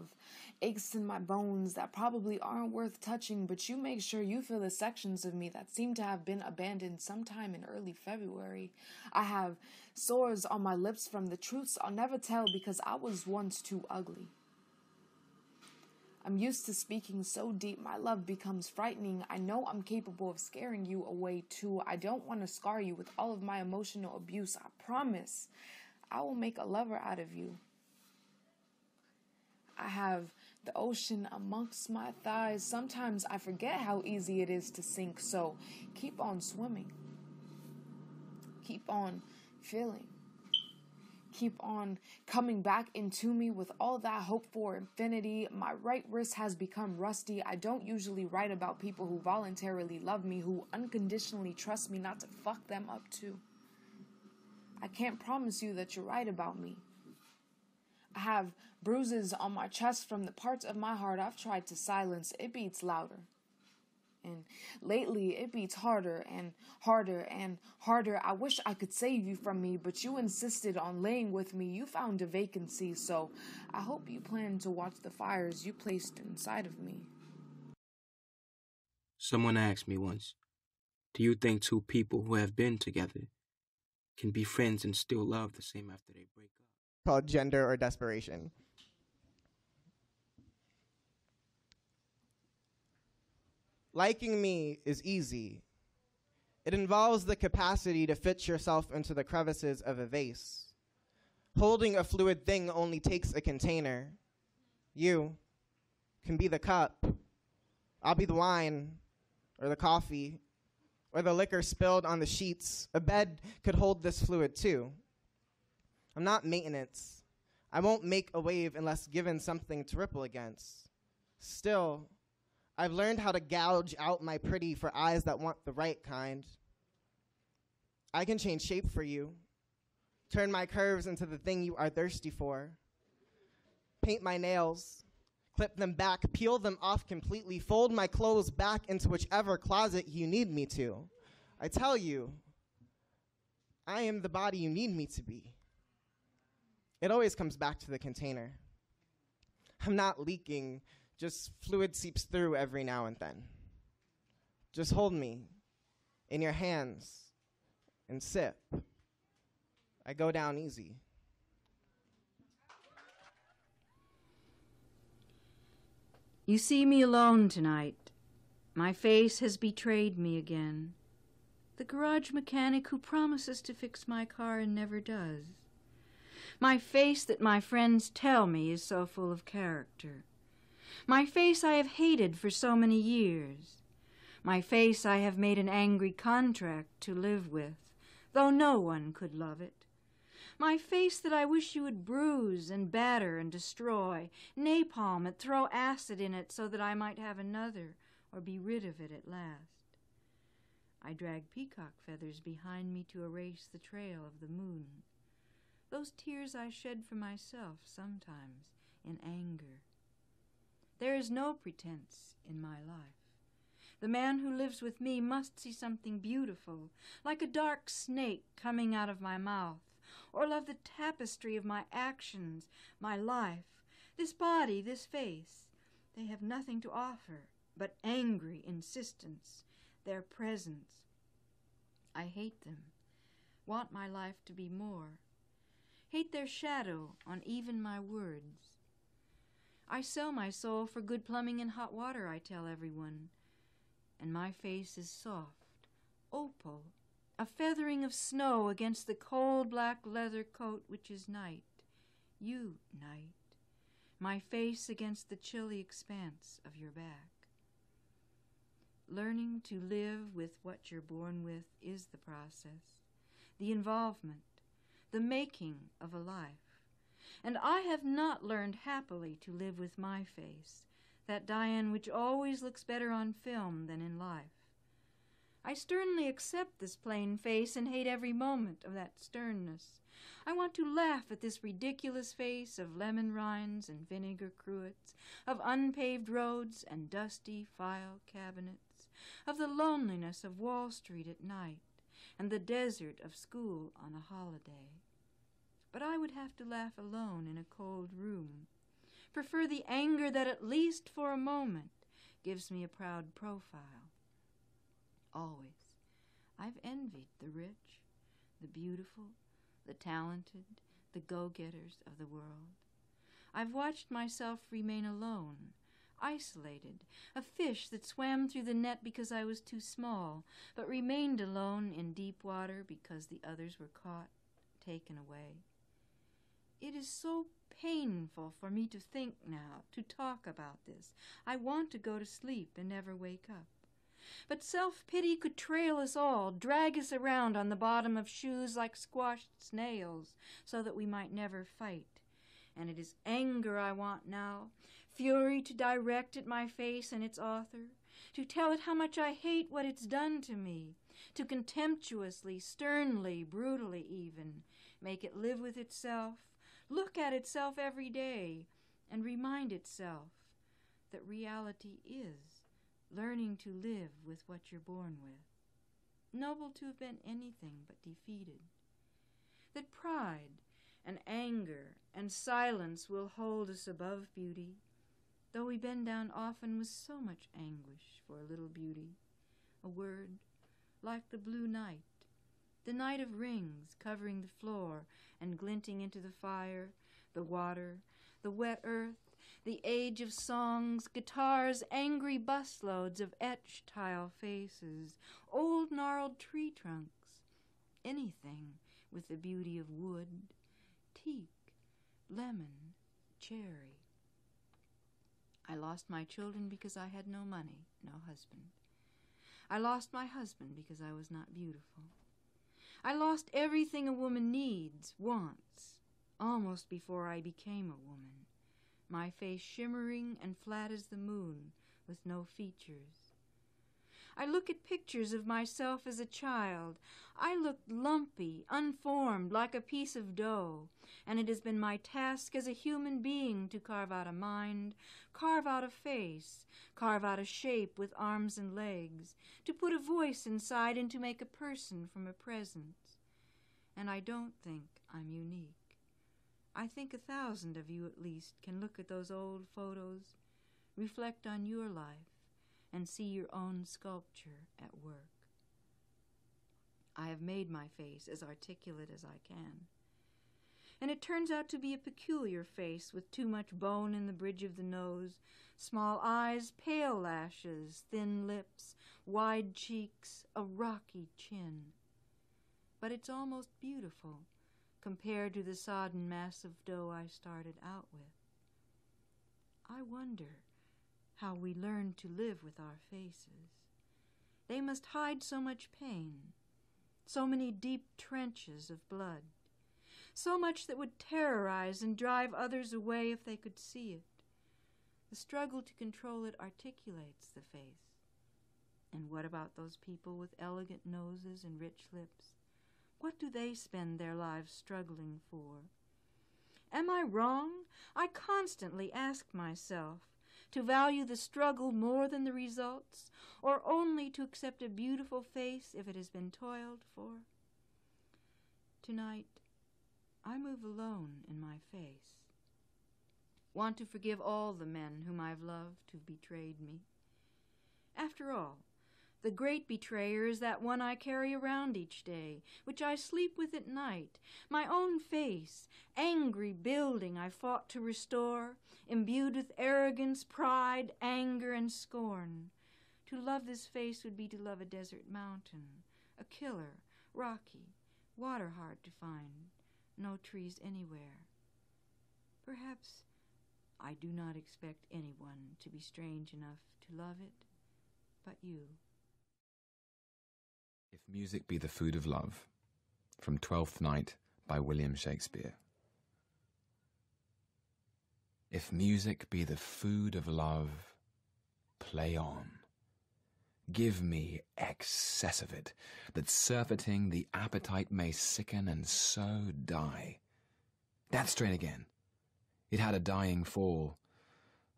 aches in my bones that probably aren't worth touching, but you make sure you feel the sections of me that seem to have been abandoned sometime in early February. I have sores on my lips from the truths I'll never tell because I was once too ugly. I'm used to speaking so deep, my love becomes frightening. I know I'm capable of scaring you away too. I don't want to scar you with all of my emotional abuse. I promise I will make a lover out of you. I have the ocean amongst my thighs. Sometimes I forget how easy it is to sink, so keep on swimming. Keep on feeling. Keep on coming back into me with all that hope for infinity. My right wrist has become rusty. I don't usually write about people who voluntarily love me, who unconditionally trust me not to fuck them up too. I can't promise you that you're right about me. I have bruises on my chest from the parts of my heart I've tried to silence. It beats louder. And lately, it beats harder and harder and harder. I wish I could save you from me, but you insisted on laying with me. You found a vacancy, so I hope you plan to watch the fires you placed inside of me. Someone asked me once, do you think two people who have been together can be friends and still love the same after they break up? Called Gender or Desperation. Liking me is easy. It involves the capacity to fit yourself into the crevices of a vase. Holding a fluid thing only takes a container. You can be the cup. I'll be the wine, or the coffee, or the liquor spilled on the sheets. A bed could hold this fluid too. I'm not maintenance. I won't make a wave unless given something to ripple against. Still, I've learned how to gouge out my pretty for eyes that want the right kind. I can change shape for you, turn my curves into the thing you are thirsty for, paint my nails, clip them back, peel them off completely, fold my clothes back into whichever closet you need me to. I tell you, I am the body you need me to be. It always comes back to the container. I'm not leaking, just fluid seeps through every now and then. Just hold me in your hands and sip. I go down easy. You see me alone tonight. My face has betrayed me again. The garage mechanic who promises to fix my car and never does. My face that my friends tell me is so full of character. My face I have hated for so many years. My face I have made an angry contract to live with, though no one could love it. My face that I wish you would bruise and batter and destroy, napalm it, throw acid in it so that I might have another or be rid of it at last. I drag peacock feathers behind me to erase the trail of the moon. Those tears I shed for myself sometimes in anger. There is no pretense in my life. The man who lives with me must see something beautiful, like a dark snake coming out of my mouth, or love the tapestry of my actions, my life, this body, this face. They have nothing to offer but angry insistence, their presence. I hate them, want my life to be more, hate their shadow on even my words. I sell my soul for good plumbing and hot water, I tell everyone, and my face is soft, opal, a feathering of snow against the cold black leather coat which is night, you night, my face against the chilly expanse of your back. Learning to live with what you're born with is the process, the involvement, the making of a life. And I have not learned happily to live with my face, that Diane which always looks better on film than in life. I sternly accept this plain face and hate every moment of that sternness. I want to laugh at this ridiculous face of lemon rinds and vinegar cruets, of unpaved roads and dusty file cabinets, of the loneliness of Wall Street at night and the desert of school on a holiday. But I would have to laugh alone in a cold room, prefer the anger that at least for a moment gives me a proud profile. Always, I've envied the rich, the beautiful, the talented, the go-getters of the world. I've watched myself remain alone, isolated, a fish that swam through the net because I was too small, but remained alone in deep water because the others were caught, taken away. It is so painful for me to think now, to talk about this. I want to go to sleep and never wake up. But self-pity could trail us all, drag us around on the bottom of shoes like squashed snails, so that we might never fight. And it is anger I want now, fury to direct at my face and its author, to tell it how much I hate what it's done to me, to contemptuously, sternly, brutally even, make it live with itself, look at itself every day, and remind itself that reality is learning to live with what you're born with. Noble to have been anything but defeated. That pride and anger and silence will hold us above beauty, though we bend down often with so much anguish for a little beauty, a word like the blue night, the night of rings covering the floor and glinting into the fire, the water, the wet earth, the age of songs, guitars, angry busloads of etched tile faces, old gnarled tree trunks, anything with the beauty of wood, teak, lemon, cherry. I lost my children because I had no money, no husband. I lost my husband because I was not beautiful. I lost everything a woman needs, wants, almost before I became a woman. My face shimmering and flat as the moon, with no features. I look at pictures of myself as a child. I looked lumpy, unformed, like a piece of dough, and it has been my task as a human being to carve out a mind, carve out a face, carve out a shape with arms and legs, to put a voice inside and to make a person from a presence. And I don't think I'm unique. I think a thousand of you at least can look at those old photos, reflect on your life, and see your own sculpture at work. I have made my face as articulate as I can, and it turns out to be a peculiar face with too much bone in the bridge of the nose, small eyes, pale lashes, thin lips, wide cheeks, a rocky chin. But it's almost beautiful, compared to the sodden mass of dough I started out with. I wonder how we learn to live with our faces. They must hide so much pain, so many deep trenches of blood, so much that would terrorize and drive others away if they could see it. The struggle to control it articulates the face. And what about those people with elegant noses and rich lips? What do they spend their lives struggling for? Am I wrong? I constantly ask myself to value the struggle more than the results, or only to accept a beautiful face if it has been toiled for. Tonight, I move alone in my face. Want to forgive all the men whom I've loved who've betrayed me. After all, the great betrayer is that one I carry around each day, which I sleep with at night, my own face, angry building I fought to restore, imbued with arrogance, pride, anger, and scorn. To love this face would be to love a desert mountain, a killer, rocky, water hard to find, no trees anywhere. Perhaps I do not expect anyone to be strange enough to love it but you. If Music Be the Food of Love, from Twelfth Night by William Shakespeare. If music be the food of love, play on. Give me excess of it, that surfeiting the appetite may sicken and so die. That strain again. It had a dying fall.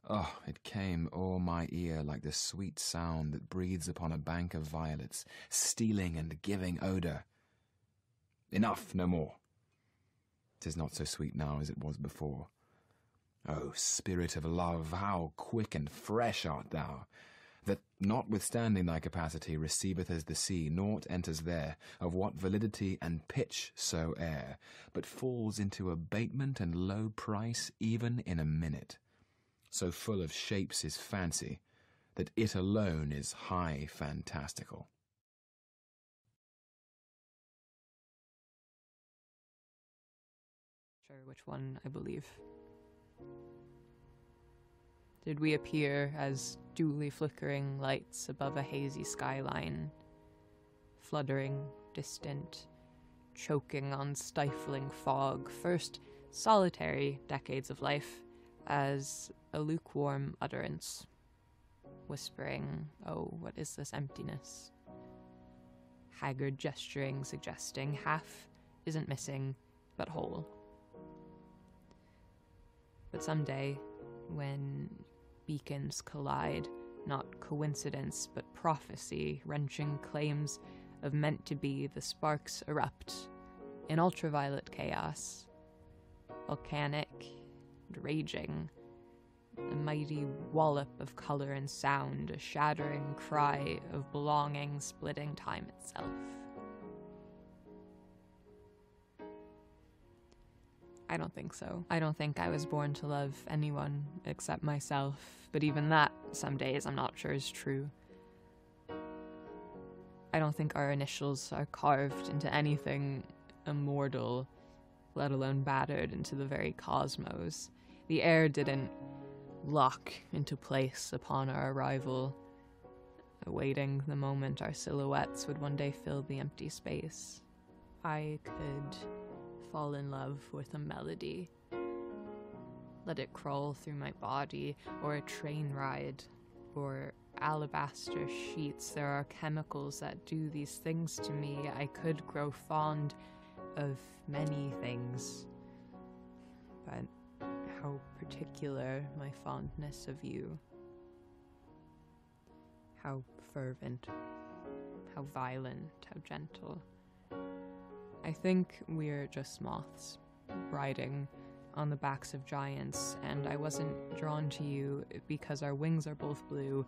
Oh, it came o'er my ear like the sweet sound that breathes upon a bank of violets, stealing and giving odour. Enough, no more. 'Tis not so sweet now as it was before. O spirit of love, how quick and fresh art thou, that, notwithstanding thy capacity, receiveth as the sea, naught enters there, of what validity and pitch soe'er, but falls into abatement and low price even in a minute. So full of shapes is fancy, that it alone is high fantastical. Sure, which one I believe. Did we appear as dully flickering lights above a hazy skyline, fluttering, distant, choking on stifling fog, first solitary decades of life, as a lukewarm utterance, whispering, oh, what is this emptiness? Haggard gesturing, suggesting half isn't missing, but whole. But someday, when beacons collide, not coincidence, but prophecy, wrenching claims of meant to be, the sparks erupt in ultraviolet chaos, volcanic, raging, a mighty wallop of color and sound, a shattering cry of belonging, splitting time itself. I don't think so. I don't think I was born to love anyone except myself, but even that, some days, I'm not sure is true. I don't think our initials are carved into anything immortal, let alone battered into the very cosmos. The air didn't lock into place upon our arrival, awaiting the moment our silhouettes would one day fill the empty space. I could fall in love with a melody, let it crawl through my body, or a train ride, or alabaster sheets. There are chemicals that do these things to me. I could grow fond of many things, but how particular my fondness of you. How fervent, how violent, how gentle. I think we're just moths, riding on the backs of giants, and I wasn't drawn to you because our wings are both blue,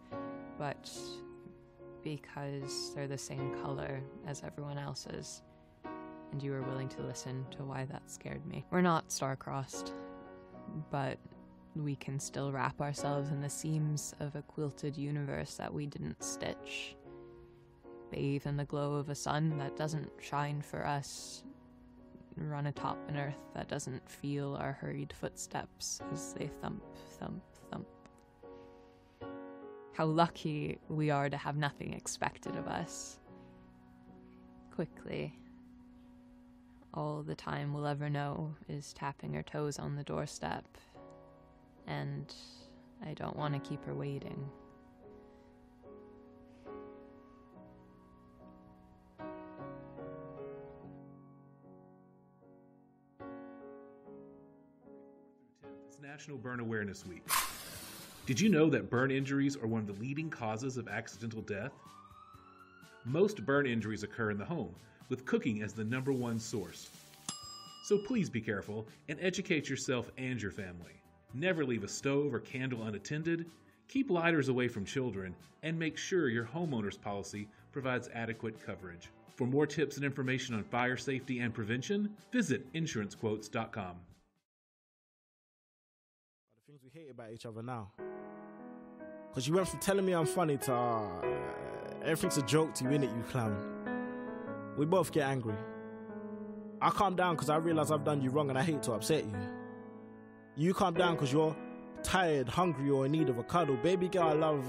but because they're the same color as everyone else's, and you were willing to listen to why that scared me. We're not star-crossed, but we can still wrap ourselves in the seams of a quilted universe that we didn't stitch, bathe in the glow of a sun that doesn't shine for us, run atop an earth that doesn't feel our hurried footsteps as they thump, thump, thump. How lucky we are to have nothing expected of us. Quickly. All the time we'll ever know is tapping her toes on the doorstep, and I don't want to keep her waiting. National Burn Awareness Week. Did you know that burn injuries are one of the leading causes of accidental death? Most burn injuries occur in the home, with cooking as the number one source. So please be careful and educate yourself and your family. Never leave a stove or candle unattended, keep lighters away from children, and make sure your homeowner's policy provides adequate coverage. For more tips and information on fire safety and prevention, visit insurance quotes dot com. We hate about each other now, because you went from telling me I'm funny to uh, everything's a joke to you, innit, you clown. We both get angry. I calm down because I realise I've done you wrong and I hate to upset you. You calm down because you're tired, hungry, or in need of a cuddle. Baby girl, I love,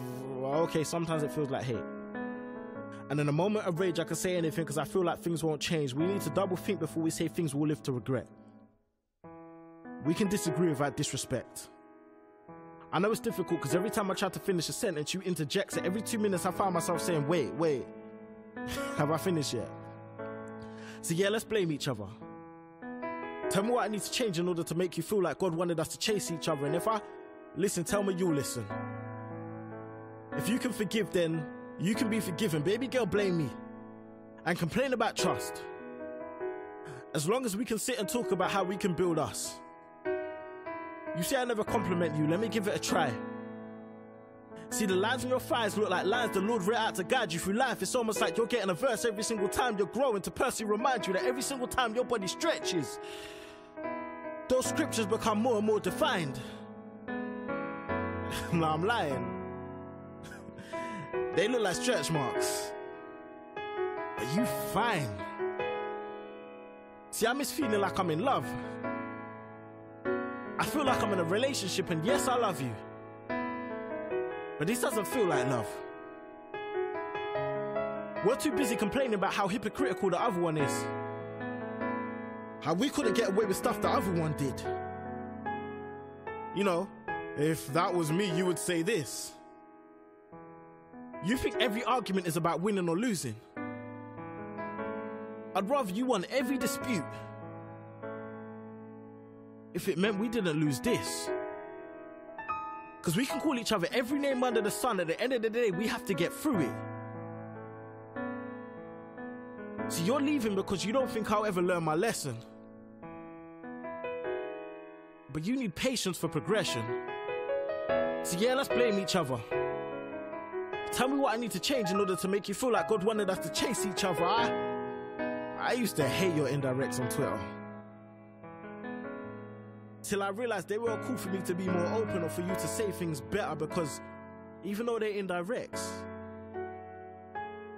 okay, sometimes it feels like hate. And in a moment of rage I can say anything because I feel like things won't change. We need to double think before we say things we'll live to regret. We can disagree without disrespect. I know it's difficult because every time I try to finish a sentence, you interject. So every two minutes, I find myself saying, wait, wait, have I finished yet? So yeah, let's blame each other. Tell me what I need to change in order to make you feel like God wanted us to chase each other. And if I listen, tell me you listen. If you can forgive, then you can be forgiven. Baby girl, blame me. And complain about trust. As long as we can sit and talk about how we can build us. You say I never compliment you, let me give it a try. See, the lines in your thighs look like lines the Lord wrote out to guide you through life. It's almost like you're getting a verse every single time you're growing, to personally remind you that every single time your body stretches, those scriptures become more and more defined. No, I'm lying. They look like stretch marks. But you fine. See, I miss feeling like I'm in love. I feel like I'm in a relationship, and yes, I love you. But this doesn't feel like love. We're too busy complaining about how hypocritical the other one is. How we couldn't get away with stuff the other one did. You know, if that was me, you would say this. You think every argument is about winning or losing. I'd rather you won every dispute. If it meant we didn't lose this. Because we can call each other every name under the sun. At the end of the day, we have to get through it. So you're leaving because you don't think I'll ever learn my lesson. But you need patience for progression. So yeah, let's blame each other. Tell me what I need to change in order to make you feel like God wanted us to chase each other. I, I used to hate your indirects on Twitter. Till I realised they were cool for me to be more open, or for you to say things better, because even though they're indirects,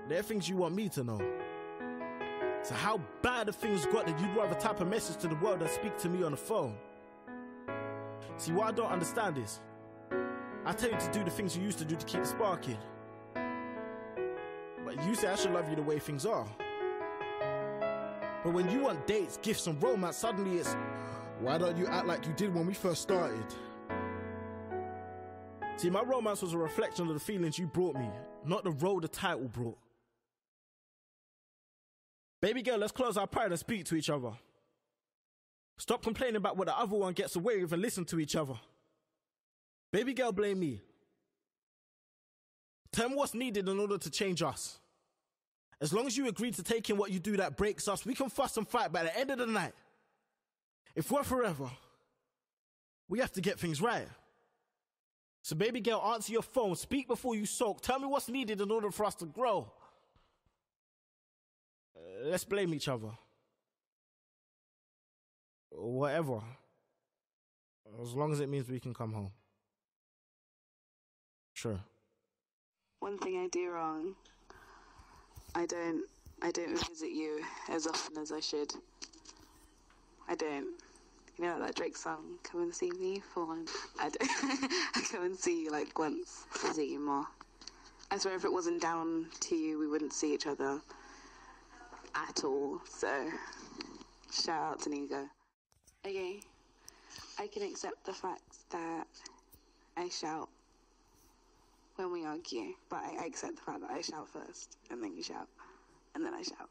they're things you want me to know. So how bad have things got that you'd rather type a message to the world than speak to me on the phone? See, what I don't understand is, I tell you to do the things you used to do to keep sparking. But you say I should love you the way things are. But when you want dates, gifts and romance, suddenly it's... why don't you act like you did when we first started? See, my romance was a reflection of the feelings you brought me, not the role the title brought. Baby girl, let's close our pride and speak to each other. Stop complaining about what the other one gets away with and listen to each other. Baby girl, blame me. Tell me what's needed in order to change us. As long as you agree to taking what you do that breaks us, we can fuss and fight, but at the end of the night, if we're forever, we have to get things right. So baby girl, answer your phone, speak before you soak, tell me what's needed in order for us to grow. Uh, let's blame each other. Whatever. As long as it means we can come home. Sure. One thing I do wrong, I don't, I don't visit you as often as I should. I don't. You know, like that Drake song, come and see me falling. I don't. I come and see you like once, visit you more. I swear if it wasn't down to you, we wouldn't see each other at all. So, shout out to Nigo. Okay, I can accept the fact that I shout when we argue, but I accept the fact that I shout first, and then you shout, and then I shout.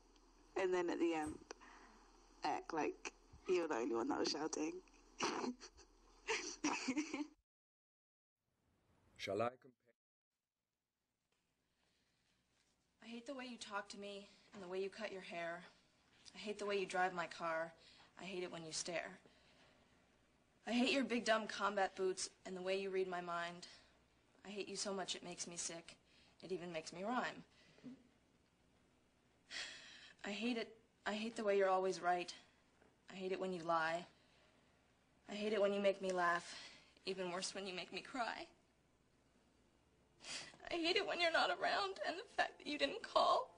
And then at the end, act like you're the only one that was shouting. Shall I compare? I hate the way you talk to me and the way you cut your hair. I hate the way you drive my car. I hate it when you stare. I hate your big dumb combat boots and the way you read my mind. I hate you so much it makes me sick. It even makes me rhyme. I hate it. I hate the way you're always right. I hate it when you lie. I hate it when you make me laugh. Even worse when you make me cry. I hate it when you're not around and the fact that you didn't call.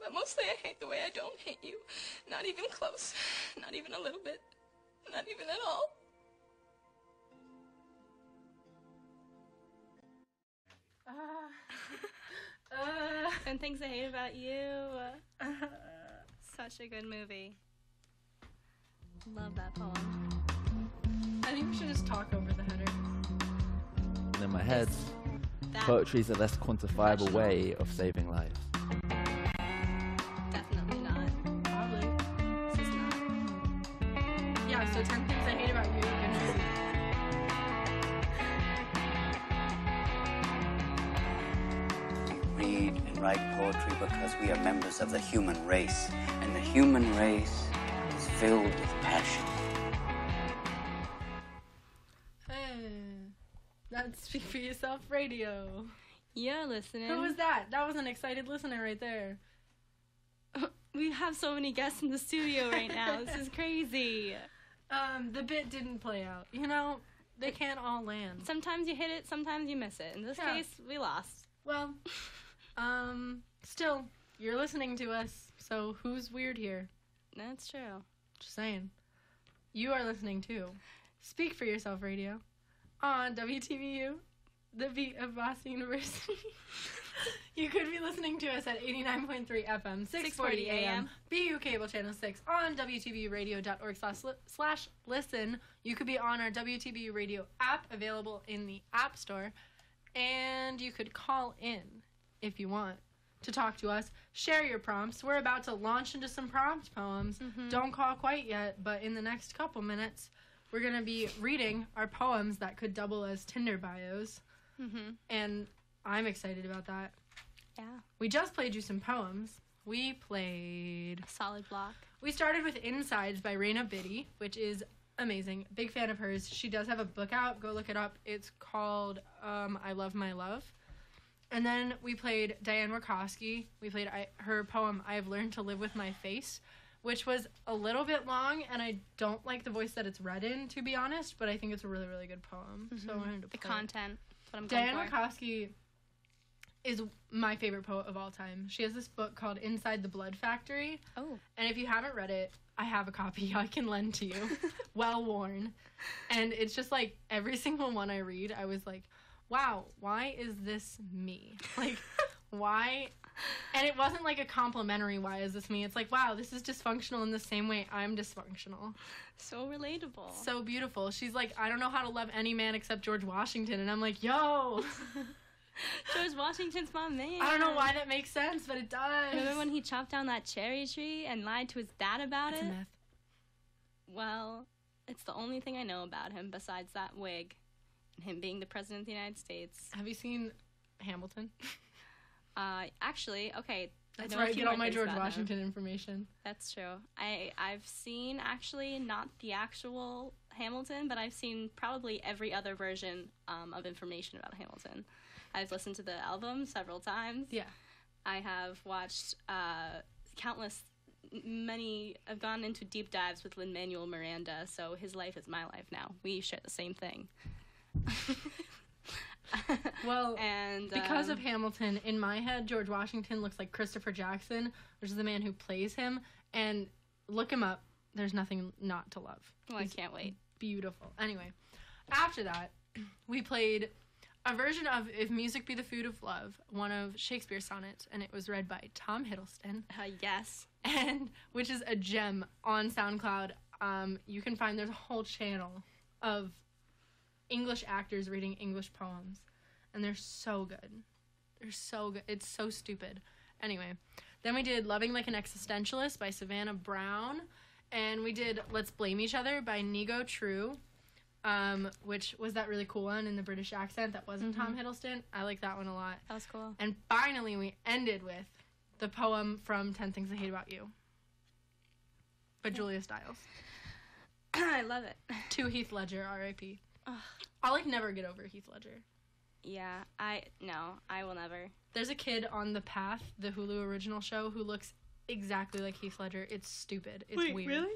But mostly I hate the way I don't hate you. Not even close. Not even a little bit. Not even at all. Uh, uh, and things I hate about you. Uh, such a good movie. Love that poem. I think we should just talk over the header. In my head, poetry is a less quantifiable way of saving lives. Definitely not. Probably. This is not. Yeah. So ten things I hate about you. Write poetry because we are members of the human race, and the human race is filled with passion. Hey, that's Speak for Yourself Radio. Yeah, listening. Who was that? That was an excited listener right there. We have so many guests in the studio right now. This is crazy. Um, the bit didn't play out. You know, they can't all land. Sometimes you hit it, sometimes you miss it. In this yeah. case, we lost. Well... Um, still, you're listening to us, so who's weird here? That's true. Just saying. You are listening to Speak for Yourself Radio on W T B U, the beat of Boston University. You could be listening to us at eighty-nine point three F M, six forty A M, B U Cable Channel six on W T B U radio dot org slash listen. You could be on our W T B U Radio app, available in the App Store, and you could call in if you want to talk to us. Share your prompts. We're about to launch into some prompt poems. Mm-hmm. Don't call quite yet, but in the next couple minutes, we're going to be reading our poems that could double as Tinder bios. Mm-hmm. And I'm excited about that. Yeah. We just played you some poems. We played... A solid block. We started with Insides by Raina Biddy, which is amazing. Big fan of hers. She does have a book out. Go look it up. It's called um, I Love My Love. And then we played Diane Wakoski. We played I, her poem, I've Learned to Live With My Face, which was a little bit long, and I don't like the voice that it's read in, to be honest, but I think it's a really, really good poem. Mm-hmm. So I wanted to play The content. That's what I'm Diane going for. Wakoski is my favorite poet of all time. She has this book called Inside the Blood Factory. Oh. And if you haven't read it, I have a copy I can lend to you. Well-worn. And it's just like every single one I read, I was like, wow, why is this me? Like, why And it wasn't like a complimentary, why is this me? It's like, wow, this is dysfunctional in the same way I'm dysfunctional. So relatable. So beautiful. She's like, I don't know how to love any man except George Washington. And I'm like, yo. George Washington's my man. I don't know why that makes sense, but it does. Remember when he chopped down that cherry tree and lied to his dad about That's it? It's a myth. Well, it's the only thing I know about him besides that wig and him being the president of the United States. Have you seen Hamilton? Uh, actually, okay. That's where I get all my George Washington information. That's true. I, I've seen, actually, not the actual Hamilton, but I've seen probably every other version um, of information about Hamilton. I've listened to the album several times. Yeah. I have watched uh, countless, many, I've gone into deep dives with Lin-Manuel Miranda, so his life is my life now. We share the same thing. Well, and, um, because of Hamilton, in my head, George Washington looks like Christopher Jackson, which is the man who plays him. And look him up. There's nothing not to love. Well, He's I can't wait. Beautiful. Anyway, after that, we played a version of If Music Be the Food of Love, one of Shakespeare's sonnets, and it was read by Tom Hiddleston. Uh, yes. And which is a gem on SoundCloud. Um, you can find there's a whole channel of English actors reading English poems, and they're so good. They're so good. It's so stupid. Anyway, then we did Loving Like an Existentialist by Savannah Brown, and we did Let's Blame Each Other by Nigo Tru, um, which was that really cool one in the British accent that wasn't mm-hmm. Tom Hiddleston. I like that one a lot. That was cool. And finally, we ended with the poem from ten Things I Hate About You by Julia Stiles. I love it. To Heath Ledger, R I P Ugh. I'll, like, never get over Heath Ledger. Yeah, I, no, I will never. There's a kid on The Path, the Hulu original show, who looks exactly like Heath Ledger. It's stupid. It's Wait, weird. Really?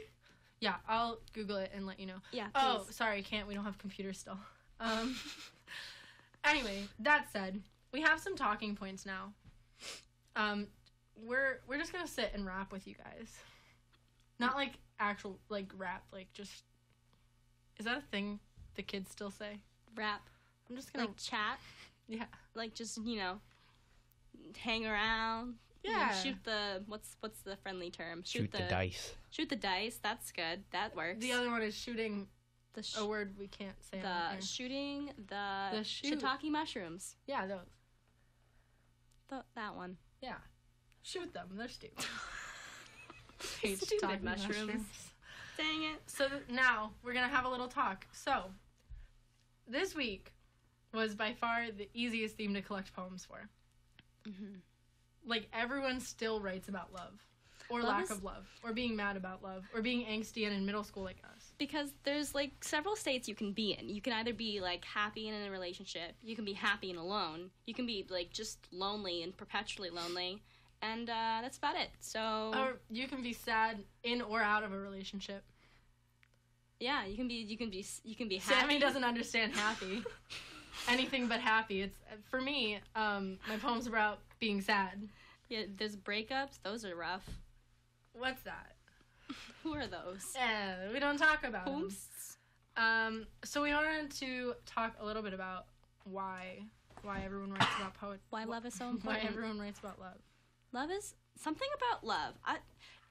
Yeah, I'll Google it and let you know. Yeah, please. Oh, sorry, can't. We don't have computers still. Um. Anyway, that said, we have some talking points now. Um, we're, we're just gonna sit and rap with you guys. Not, like, actual, like, rap, like, just, is that a thing? The kids still say rap. I'm just gonna like chat. Yeah, like just you know, hang around. Yeah, you know, shoot the what's what's the friendly term? Shoot, shoot the, the dice. Shoot the dice. That's good. That works. The other one is shooting. The sh- a word we can't say. The shooting the, the shoot. shiitake mushrooms. Yeah, those. The, that one. Yeah, shoot them. They're stupid. Stupid mushrooms. mushrooms. Dang it. So th- now we're going to have a little talk. So this week was by far the easiest theme to collect poems for. Mm-hmm. Like everyone still writes about love or love lack is... of love or being mad about love or being angsty and in middle school like us. Because there's like several states you can be in. You can either be like happy and in a relationship. You can be happy and alone. You can be like just lonely and perpetually lonely. And uh, that's about it. So or you can be sad in or out of a relationship. Yeah, you can be. You can be. You can be happy. Sammy doesn't understand happy. Anything but happy. It's for me. Um, my poem's about being sad. Yeah, there's breakups. Those are rough. What's that? Who are those? Uh, we don't talk about them. Um. So we wanted to talk a little bit about why why everyone writes about poetry. Why love is so important. Why everyone writes about love. Love is something about love. I,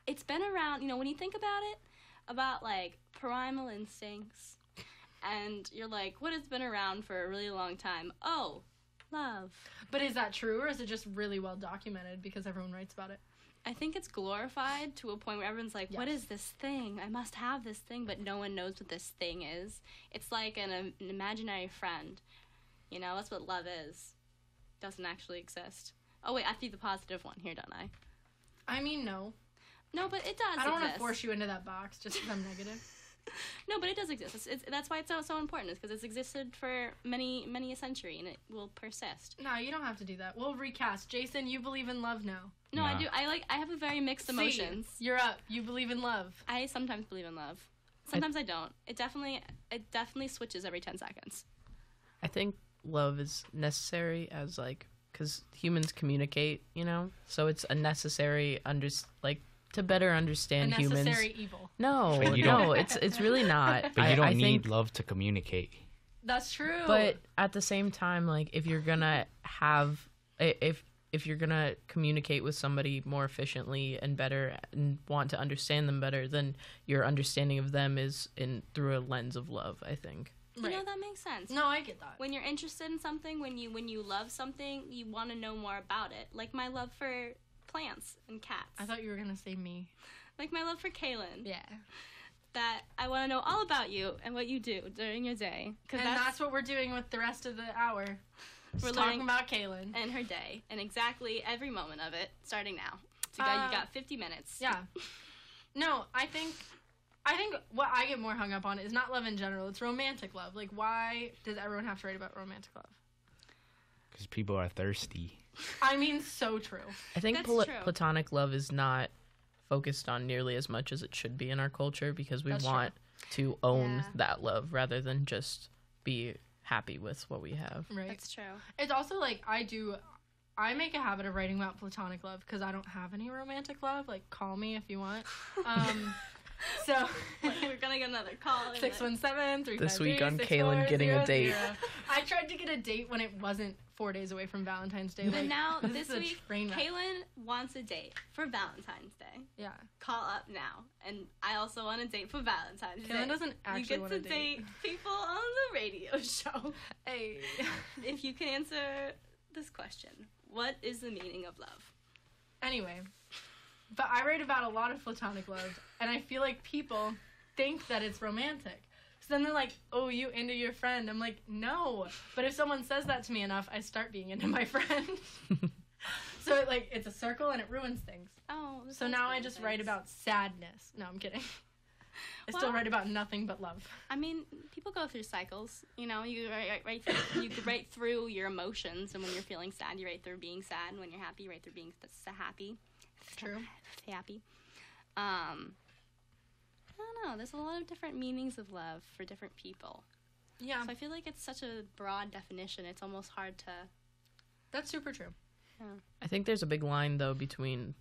it's been around, you know, when you think about it, about, like, primal instincts, and you're like, what has been around for a really long time? Oh, love. But is that true, or is it just really well documented because everyone writes about it? I think it's glorified to a point where everyone's like, yes. What is this thing? I must have this thing, but no one knows what this thing is. It's like an, an imaginary friend. You know, that's what love is. Doesn't actually exist. Oh, wait, I see the positive one here, don't I? I mean, no. No, but it does exist. I don't want to force you into that box just because I'm negative. No, but it does exist. It's, it's, that's why it's so, so important, is because it's existed for many, many a century, and it will persist. No, you don't have to do that. We'll recast. Jason, you believe in love now. No, nah. I do. I like. I have a very mixed emotions. See, you're up. You believe in love. I sometimes believe in love. Sometimes I, I don't. It definitely, it definitely switches every ten seconds. I think love is necessary as, like, because humans communicate, you know? So it's a necessary, under, like, to better understand humans. A necessary humans. Evil. No, no, it's it's really not. But I, you don't I need think, love to communicate. That's true. But at the same time, like, if you're going to have, if if you're going to communicate with somebody more efficiently and better and want to understand them better, then your understanding of them is in through a lens of love, I think. Right. You know, that makes sense. No, I get that. When you're interested in something, when you when you love something, you want to know more about it. Like my love for plants and cats. I thought you were going to say me. Like my love for Kaylin. Yeah. That I want to know all about you and what you do during your day. And that's, that's what we're doing with the rest of the hour. We're talking about Kaylin. And her day. And exactly every moment of it, starting now. So uh, you got fifty minutes. Yeah. No, I think... I think what I get more hung up on is not love in general. It's romantic love. Like, why does everyone have to write about romantic love? Because people are thirsty. I mean, so true. I think pl- true. platonic love is not focused on nearly as much as it should be in our culture because we That's want true. to own yeah. that love rather than just be happy with what we have. Right. That's true. It's also, like, I do... I make a habit of writing about platonic love because I don't have any romantic love. Like, call me if you want. Um... So we're gonna get another call. Six one seven three. This week on Kaylin getting a date. I tried to get a date when it wasn't four days away from Valentine's Day. But like, now this week, Kaylin wants a date for Valentine's Day. Yeah. Call up now, and I also want a date for Valentine's Day. Kaylin doesn't actually want a date. You get to date people on the radio show. Hey, if you can answer this question, what is the meaning of love? Anyway. But I write about a lot of platonic love, and I feel like people think that it's romantic. So then they're like, oh, you into your friend. I'm like, no. But if someone says that to me enough, I start being into my friend. So it like it's a circle, and it ruins things. Oh. So now I just things. write about sadness. No, I'm kidding. I well, still write about nothing but love. I mean, people go through cycles. You know, you write, write through, you write through your emotions, and when you're feeling sad, you write through being sad, and when you're happy, you write through being so happy. True. Happy. Um, I don't know. There's a lot of different meanings of love for different people. Yeah. So I feel like it's such a broad definition. It's almost hard to... That's super true. Yeah. I think there's a big line, though, between,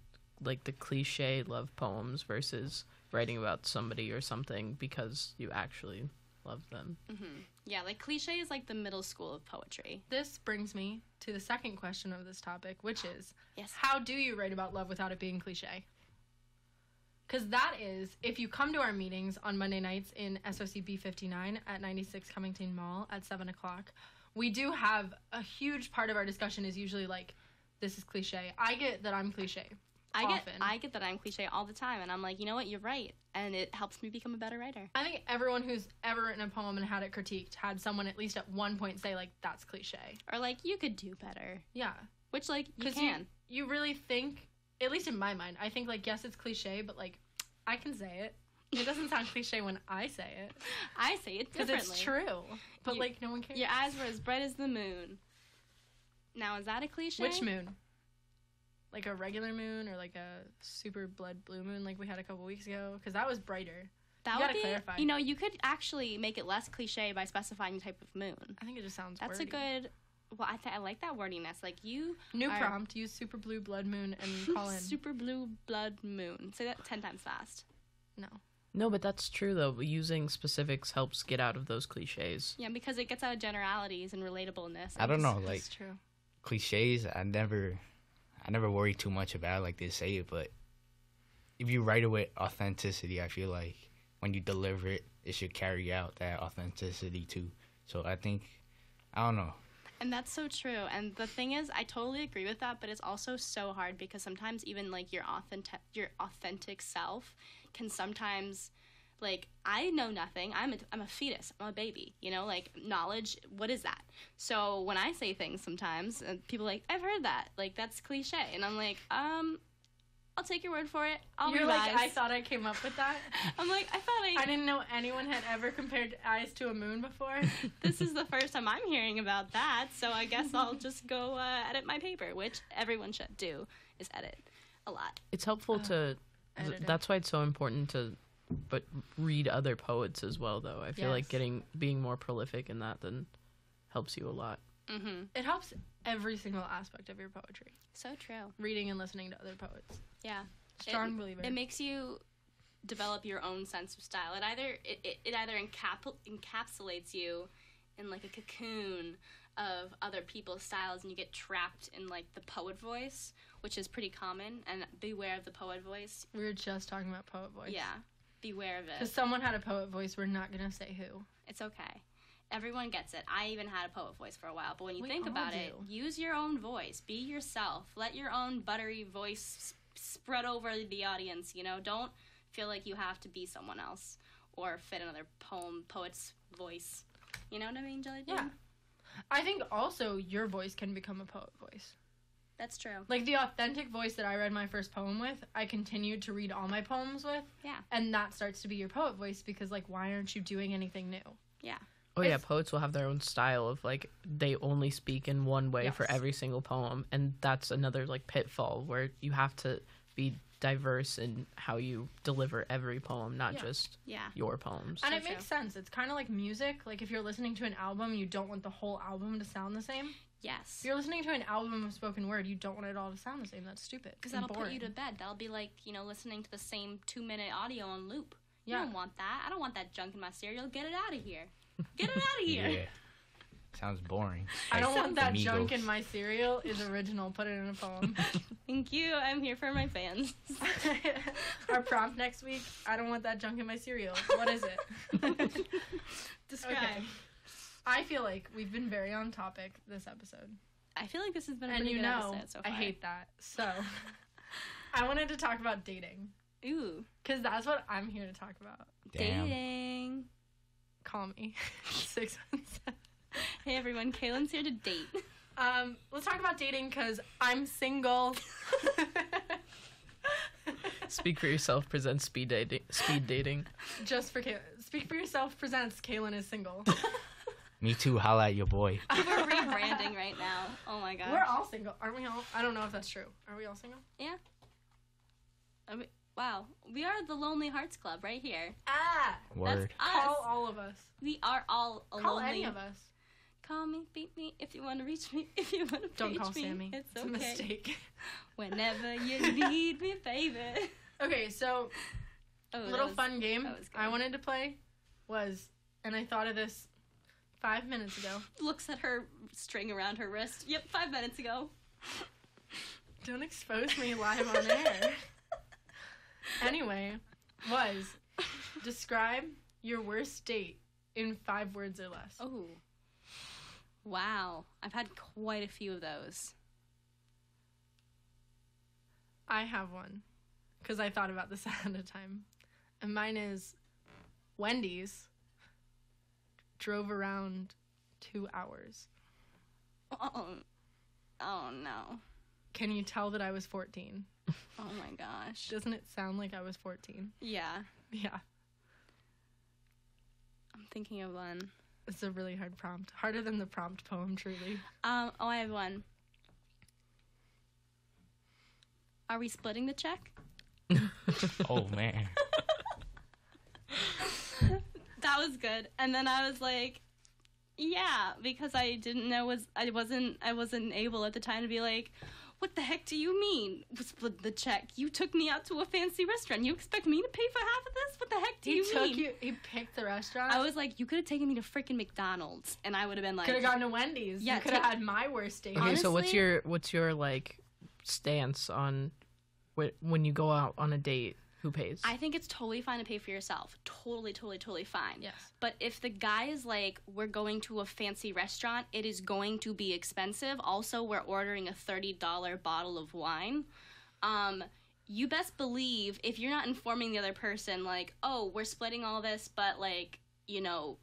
like, the cliche love poems versus writing about somebody or something because you actually love them. Mm-hmm. Yeah, like, cliche is, like, the middle school of poetry. This brings me to the second question of this topic, which is, yes. How do you write about love without it being cliche? Because that is, if you come to our meetings on Monday nights in S O C B fifty-nine at ninety-six Cummington Mall at seven o'clock, we do have a huge part of our discussion is usually, like, this is cliche. I get that I'm cliche. I often. get I get that I'm cliche all the time, and I'm like, you know what, you're right, and it helps me become a better writer. I think everyone who's ever written a poem and had it critiqued had someone at least at one point say, like, that's cliche. Or, like, you could do better. Yeah. Which, like, you can. You, you really think, at least in my mind, I think, like, yes, it's cliche, but, like, I can say it. It doesn't sound cliche when I say it. I say it differently. Because it's true. But, you, like, no one cares. Your eyes were as bright as the moon. Now, is that a cliche? Which moon? Like a regular moon or like a super blood blue moon like we had a couple weeks ago? Because that was brighter. That you would be, clarify. You know, you could actually make it less cliche by specifying the type of moon. I think it just sounds That's wordy. a good, well, I th- I like that wordiness. Like you New are, prompt, use super blue blood moon and call in. Super blue blood moon. Say that ten times fast. No. No, but that's true, though. Using specifics helps get out of those cliches. Yeah, because it gets out of generalities and relatableness. I don't know, like, true. cliches, I never... I never worry too much about it, like they say it, but if you write it with authenticity, I feel like when you deliver it, it should carry out that authenticity too. So I think, I don't know. And that's so true. And the thing is, I totally agree with that, but it's also so hard because sometimes even like your authentic, your authentic self can sometimes... Like, I know nothing. I'm a, I'm a fetus. I'm a baby. You know, like, knowledge, what is that? So when I say things sometimes, and people are like, I've heard that. Like, that's cliche. And I'm like, um, I'll take your word for it. I'll You're realize. like, I thought I came up with that? I'm like, I thought I... I didn't know anyone had ever compared eyes to a moon before. This is the first time I'm hearing about that, so I guess I'll just go uh, edit my paper, which everyone should do, is edit a lot. It's helpful uh, to... Editing. That's why it's so important to... But read other poets as well, though. I feel yes. like getting being more prolific in that then helps you a lot. Mm-hmm. It helps every single aspect of your poetry. So true. Reading and listening to other poets. Yeah. Strong it, believer. It makes you develop your own sense of style. It either it, it, it either encap- encapsulates you in like a cocoon of other people's styles, and you get trapped in, like, the poet voice, which is pretty common, and beware of the poet voice. We were just talking about poet voice. Yeah, beware of it. Because someone had a poet voice, we're not going to say who. It's okay. Everyone gets it. I even had a poet voice for a while, but when you we think about do. it, use your own voice. Be yourself. Let your own buttery voice sp- spread over the audience, you know? Don't feel like you have to be someone else or fit another poem poet's voice. You know what I mean, Jelly? Yeah. I think also your voice can become a poet voice. That's true. Like, the authentic voice that I read my first poem with, I continued to read all my poems with. Yeah. And that starts to be your poet voice because, like, why aren't you doing anything new? Yeah. Oh, yeah, poets will have their own style of, like, they only speak in one way yes. for every single poem, and that's another, like, pitfall where you have to be diverse in how you deliver every poem, not yeah. just yeah. your poems. And so it true. makes sense. It's kind of like music. Like, if you're listening to an album, you don't want the whole album to sound the same. Yes. If you're listening to an album of spoken word, you don't want it all to sound the same. That's stupid. Because that'll boring. put you to bed. That'll be like, you know, listening to the same two-minute audio on loop. Yeah. You don't want that. I don't want that junk in my cereal. Get it out of here. Get it out of here. Yeah. Sounds boring. I don't want that amigos. junk in my cereal is original. Put it in a poem. Thank you. I'm here for my fans. Our prompt next week, I don't want that junk in my cereal. What is it? Describe. Okay. I feel like we've been very on topic this episode. I feel like this has been a and pretty you good know, episode so far. I hate that. So I wanted to talk about dating. Ooh. Because that's what I'm here to talk about. Damn. Dating. Call me. six one seven Hey everyone, Kaylin's here to date. Um, let's talk about dating because I'm single. Speak for Yourself presents speed dating. Speed dating. Just for Kaylin. Speak for Yourself presents Kaylin is single. Me too. Holla at your boy. We're rebranding right now. Oh my god. We're all single, aren't we all? I don't know if that's true. Are we all single? Yeah. Are we- Wow, we are the Lonely Hearts Club right here. Ah, word. That's us. Call all of us. We are all a call lonely. Any of us. Call me, beat me if you want to reach me. If you want to don't reach call me, Sammy. It's, it's okay. A mistake. Whenever you need me, baby. Okay, so oh, little was, fun game I wanted to play was, and I thought of this five minutes ago. Looks at her string around her wrist. Yep, five minutes ago. Don't expose me live on air. Anyway, was describe your worst date in five words or less. Oh, wow. I've had quite a few of those. I have one because I thought about this ahead of time. And mine is Wendy's drove around two hours. Oh, oh no. Can you tell that I was fourteen? Oh my gosh. Doesn't it sound like I was fourteen? Yeah. Yeah. I'm thinking of one. It's a really hard prompt. Harder than the prompt poem, truly. Um, oh, I have one. Are we splitting the check? Oh, man. That was good. And then I was like, yeah, because I didn't know was I wasn't I wasn't able at the time to be like, what the heck do you mean? Split the check. You took me out to a fancy restaurant. You expect me to pay for half of this? What the heck do he you took mean? You, he picked the restaurant? I was like, you could have taken me to freaking McDonald's, and I would have been like... Could have gone to Wendy's. Yeah, you could have take... had my worst date. Okay, honestly, so what's your, what's your like, stance on wh- when you go out on a date? Who pays? I think it's totally fine to pay for yourself. Totally, totally, totally fine. Yes. But if the guy is like, we're going to a fancy restaurant, it is going to be expensive. Also, we're ordering a thirty dollars bottle of wine. Um, you best believe if you're not informing the other person, like, oh, we're splitting all this, but like, you know,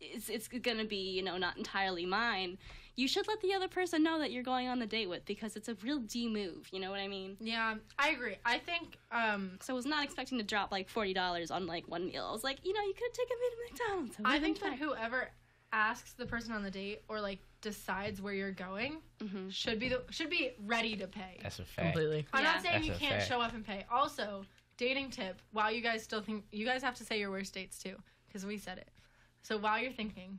it's it's going to be, you know, not entirely mine. You should let the other person know that you're going on the date with because it's a real D move. You know what I mean? Yeah, I agree. I think... Um, so I was not expecting to drop, like, forty dollars on, like, one meal. I was like, you know, you could have taken me to McDonald's. I think that whoever asks the person on the date or, like, decides where you're going mm-hmm. should be the, should be ready to pay. That's a fact. Completely. I'm yeah. not saying That's you can't fact. show up and pay. Also, dating tip, while you guys still think... You guys have to say your worst dates, too, because we said it. So while you're thinking,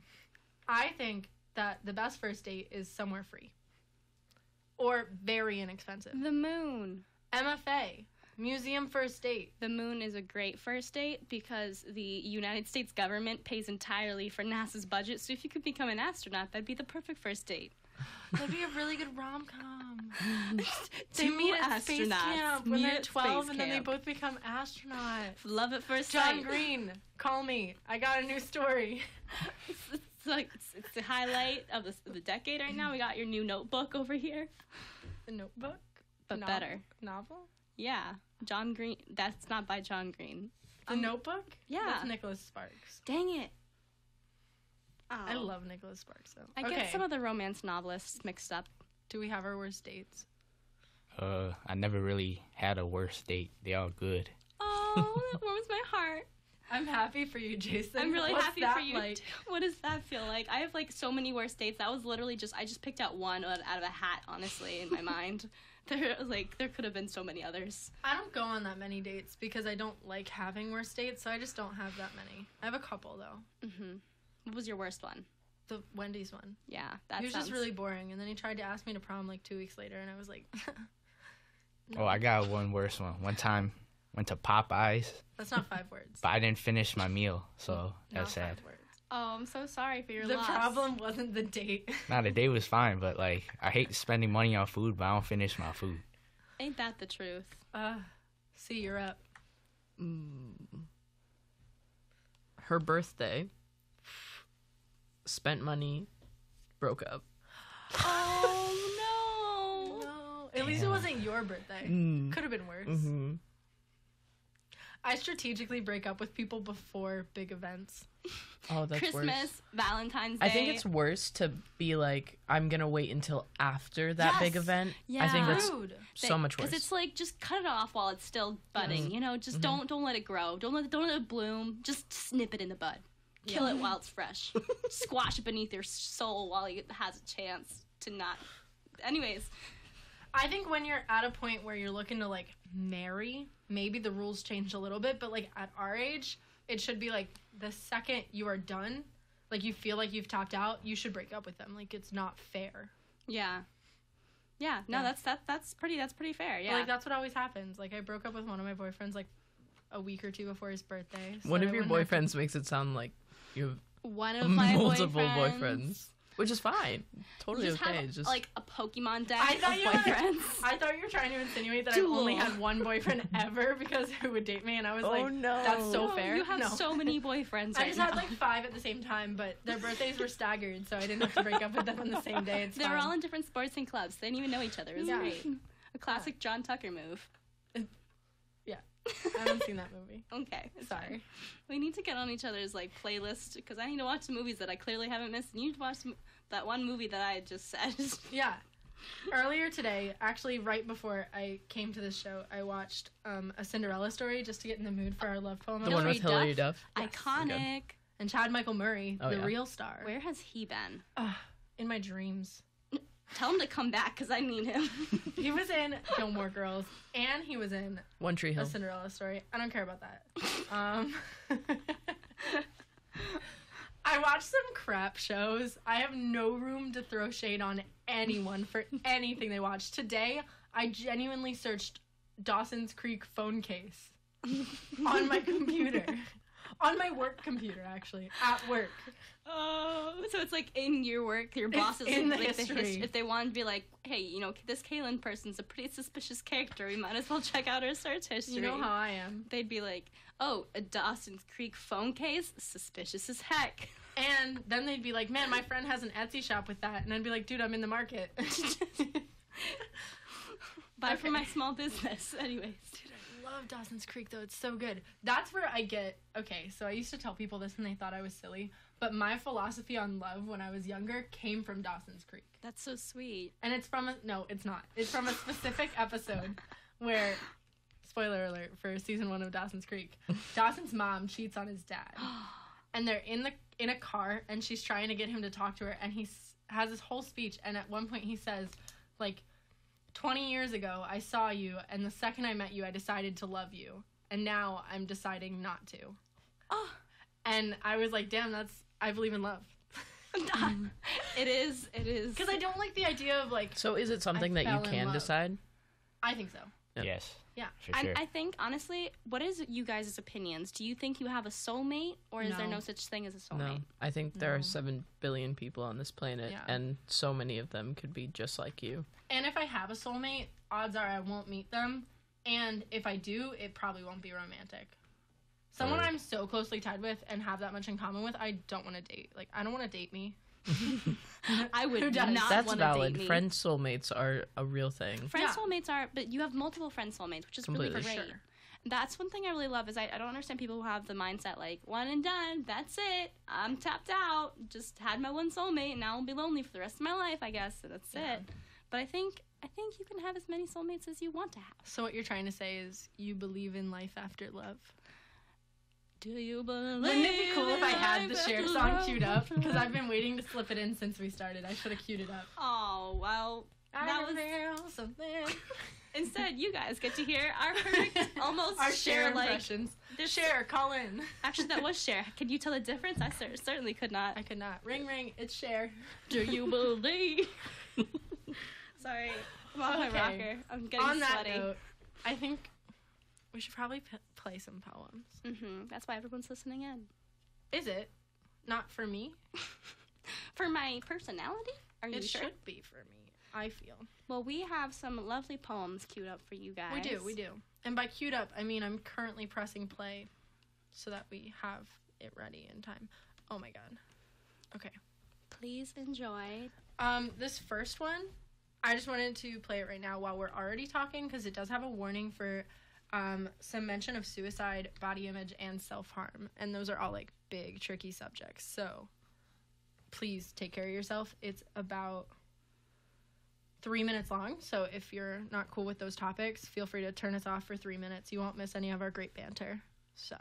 I think... that the best first date is somewhere free or very inexpensive. The moon. M F A. Museum first date. The moon is a great first date because the United States government pays entirely for NASA's budget, so if you could become an astronaut, that'd be the perfect first date. That'd be a really good rom-com. They meet at space camp when they're twelve, and then they both become astronauts. Love at first sight. John Green, call me. I got a new story. It's, it's like it's, it's the highlight of the, the decade right now. We got your new notebook over here. The notebook, but no- better novel. Yeah, John Green. That's not by John Green. The um, Notebook. Yeah, that's Nicholas Sparks. Dang it. Oh. I love Nicholas Sparks, though. I okay. get some of the romance novelists mixed up. Do we have our worst dates? Uh, I never really had a worst date. They all good. Oh, that warms my heart. I'm happy for you, Jason. I'm really What's happy for you. Like? What does that feel like? I have, like, so many worst dates. That was literally just, I just picked out one out of a hat, honestly, in my mind. There, like, there could have been so many others. I don't go on that many dates because I don't like having worst dates, so I just don't have that many. I have a couple, though. Mm-hmm. What was your worst one? The Wendy's one. Yeah, that He was sounds... just really boring, and then he tried to ask me to prom, like, two weeks later, and I was like... No. Oh, I got one worse one. One time, went to Popeyes. That's not five words. But I didn't finish my meal, so that's sad. Five words. Oh, I'm so sorry for your the loss. The problem wasn't the date. Nah, the date was fine, but, like, I hate spending money on food, but I don't finish my food. Ain't that the truth? Uh, see, you're up. Mm. Her birthday. Spent money. Broke up. Oh, no. no. At Damn. least it wasn't your birthday. Mm. Could have been worse. Mm-hmm. I strategically break up with people before big events. Oh, that's Christmas, worse. Christmas, Valentine's Day. I think it's worse to be like, I'm going to wait until after that yes. big event. Yeah. I think that's Rude. so they, much worse. Because it's like, just cut it off while it's still budding, yes. you know? Just mm-hmm. don't don't let it grow. Don't let, don't let it bloom. Just snip it in the bud. Kill yeah. it while it's fresh. Squash it beneath your soul while it has a chance to not. Anyways. I think when you're at a point where you're looking to, like, marry, maybe the rules change a little bit, but, like, at our age... It should be, like, the second you are done, like, you feel like you've topped out, you should break up with them. Like, it's not fair. Yeah. Yeah. No, yeah. that's that, that's pretty that's pretty fair, yeah. But, like, that's what always happens. Like, I broke up with one of my boyfriends, like, a week or two before his birthday. So one of your boyfriends to... makes it sound like you have one of my multiple boyfriends. boyfriends. Which is fine. Totally you just okay. Have, just like a Pokemon deck I thought of you boyfriends. Were, I thought you were trying to insinuate that I've only had one boyfriend ever because who would date me, and I was oh, like, no. that's so no, fair. You have no. so many boyfriends. I right just now. had like five at the same time, but their birthdays were staggered, so I didn't have to break up with them on the same day. It's they fine. were all in different sports and clubs. They didn't even know each other. It was yeah. great. A classic yeah. John Tucker move. Yeah. I haven't seen that movie. Okay. Sorry. Fine. We need to get on each other's, like, playlist, because I need to watch the movies that I clearly haven't missed, and you need to watch m- that one movie that I just said. Yeah. Earlier today, actually right before I came to this show, I watched um, A Cinderella Story just to get in the mood for our love poem. The one with Hilary Duff? Yes. Iconic. And Chad Michael Murray, oh, the yeah. real star. Where has he been? Uh, in my dreams. Tell him to come back, because I need him. He was in Gilmore Girls, and he was in One Tree Hill. A Cinderella Story. I don't care about that. Um, I watched some crap shows. I have no room to throw shade on anyone for anything they watch. Today, I genuinely searched Dawson's Creek phone case on my computer. On my work computer, actually, at work. Oh, so it's like in your work, your bosses in the like history. The hist- if they want to be like, hey, you know, this Kaylin person's a pretty suspicious character. We might as well check out her search history. You know how I am. They'd be like, oh, a Dawson's Creek phone case, suspicious as heck. And then they'd be like, man, my friend has an Etsy shop with that, and I'd be like, dude, I'm in the market. Buy okay. for my small business, anyways. Dude, I love Dawson's Creek, though. It's so good. That's where I get... Okay, so I used to tell people this and they thought I was silly, but my philosophy on love when I was younger came from Dawson's Creek. That's so sweet. And it's from... A, no, it's not. It's from a specific episode where... Spoiler alert for season one of Dawson's Creek. Dawson's mom cheats on his dad. And they're in the in a car, and she's trying to get him to talk to her, and he has this whole speech, and at one point he says, like... twenty years ago, I saw you, and the second I met you, I decided to love you. And now I'm deciding not to. Oh. And I was like, damn, that's, I believe in love. It is, it is. Because I don't like the idea of, like... So is it something I that you can decide? I think so. Yep. Yes. Yeah. For and sure. I think, honestly, what is you guys' opinions? Do you think you have a soulmate, or is no. there no such thing as a soulmate? No. I think there no. are seven billion people on this planet, yeah. and so many of them could be just like you. And if I have a soulmate, odds are I won't meet them. And if I do, it probably won't be romantic. Someone oh. I'm so closely tied with and have that much in common with, I don't want to date. Like, I don't want to date me. I would not want to date me. That's valid. Friend soulmates are a real thing. Friend yeah. soulmates are, but you have multiple friend soulmates, which is Completely. really great. Sure. That's one thing I really love is I, I don't understand people who have the mindset like, one and done, that's it, I'm tapped out, just had my one soulmate, and now I'll be lonely for the rest of my life, I guess, and that's yeah. it. But I think... I think you can have as many soulmates as you want to have. So what you're trying to say is you believe in life after love. Do you believe? Wouldn't it be cool if I had the Cher song queued up? Because I've been waiting to slip it in since we started. I should have queued it up. Oh, well, that I was something. Instead, you guys get to hear our perfect, almost our Cher impressions. Like, Cher, call in. Actually, that was Cher. Can you tell the difference? I cer- certainly could not. I could not. Ring, ring. It's Cher. Do you believe? Sorry, I'm on okay. my rocker. I'm getting on sweaty. That note, I think we should probably p- play some poems. Mm-hmm. That's why everyone's listening in. Is it? Not for me? For my personality? Are you it sure? It should be for me, I feel. Well, we have some lovely poems queued up for you guys. We do, we do. And by queued up, I mean I'm currently pressing play so that we have it ready in time. Oh, my God. Okay. Please enjoy. Um, this first one... I just wanted to play it right now while we're already talking because it does have a warning for um, some mention of suicide, body image, and self-harm. And those are all, like, big, tricky subjects. So please take care of yourself. It's about three minutes long. So if you're not cool with those topics, feel free to turn us off for three minutes. You won't miss any of our great banter. So.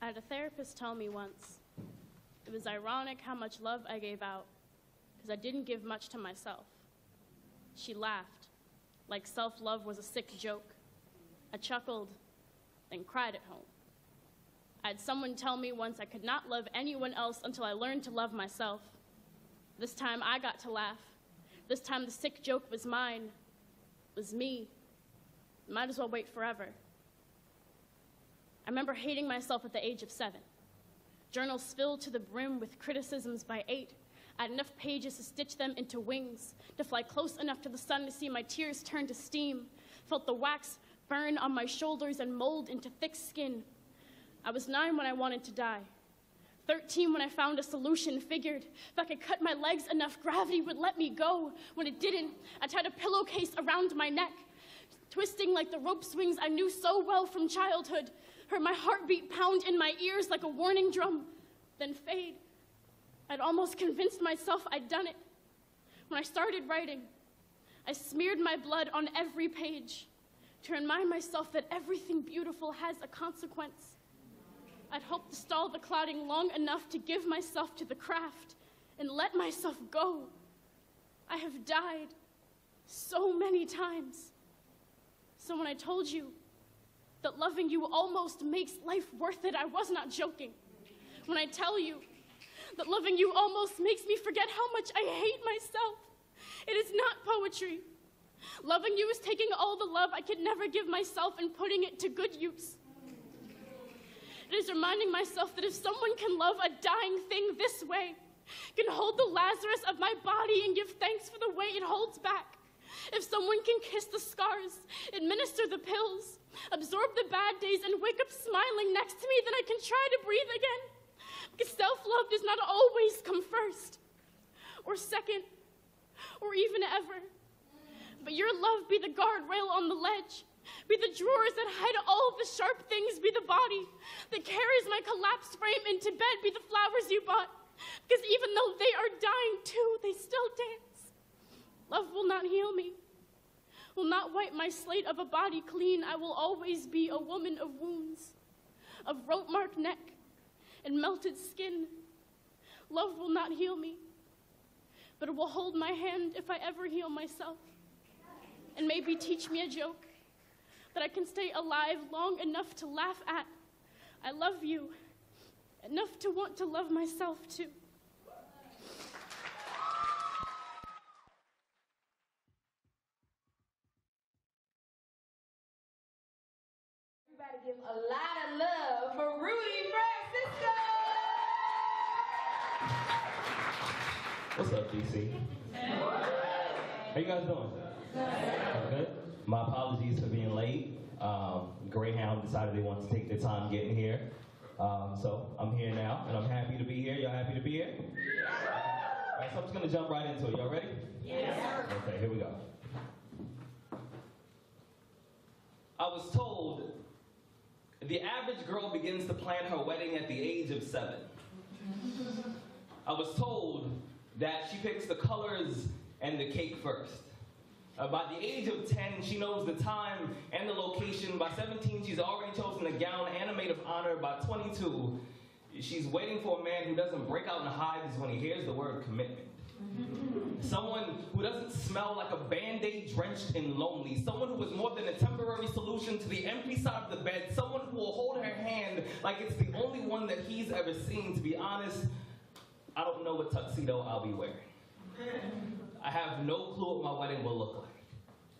I had a therapist tell me once, it was ironic how much love I gave out, because I didn't give much to myself. She laughed, like self-love was a sick joke. I chuckled, then cried at home. I had someone tell me once I could not love anyone else until I learned to love myself. This time I got to laugh. This time the sick joke was mine, was me. Might as well wait forever. I remember hating myself at the age of seven. Journals filled to the brim with criticisms by eight. I had enough pages to stitch them into wings, to fly close enough to the sun to see my tears turn to steam, felt the wax burn on my shoulders and mold into thick skin. I was nine when I wanted to die. Thirteen when I found a solution, figured if I could cut my legs enough, gravity would let me go. When it didn't, I tied a pillowcase around my neck, twisting like the rope swings I knew so well from childhood. Heard my heartbeat pound in my ears like a warning drum, then fade. I'd almost convinced myself I'd done it. When I started writing, I smeared my blood on every page to remind myself that everything beautiful has a consequence. I'd hoped to stall the clouding long enough to give myself to the craft and let myself go. I have died so many times. So when I told you that loving you almost makes life worth it, I was not joking. When I tell you that loving you almost makes me forget how much I hate myself, it is not poetry. Loving you is taking all the love I could never give myself and putting it to good use. It is reminding myself that if someone can love a dying thing this way, can hold the Lazarus of my body and give thanks for the way it holds back, if someone can kiss the scars, administer the pills, absorb the bad days, and wake up smiling next to me, then I can try to breathe again. Because self-love does not always come first, or second, or even ever. But your love be the guardrail on the ledge, be the drawers that hide all the sharp things, be the body that carries my collapsed frame into bed, be the flowers you bought. Because even though they are dying too, they still dance. Love will not heal me, will not wipe my slate of a body clean. I will always be a woman of wounds, of rope-marked neck and melted skin. Love will not heal me, but it will hold my hand if I ever heal myself, and maybe teach me a joke that I can stay alive long enough to laugh at. I love you enough to want to love myself too. give a lot of love for Rudy Francisco. What's up, D C? How you guys doing? Good. My apologies for being late. Um, Greyhound decided they wanted to take their time getting here. Um, so I'm here now, and I'm happy to be here. Y'all happy to be here? All right, so I'm just going to jump right into it. Y'all ready? Yes. Okay, here we go. I was told the average girl begins to plan her wedding at the age of seven. I was told that she picks the colors and the cake first. Uh, by the age of ten, she knows the time and the location. By seventeen, she's already chosen a gown and a maid of honor. By twenty-two, she's waiting for a man who doesn't break out in hives when he hears the word commitment. Someone who doesn't smell like a Band-Aid drenched in lonely. Someone who is more than a temporary solution to the empty side of the bed. Someone who will hold her hand like it's the only one that he's ever seen. To be honest, I don't know what tuxedo I'll be wearing. I have no clue what my wedding will look like.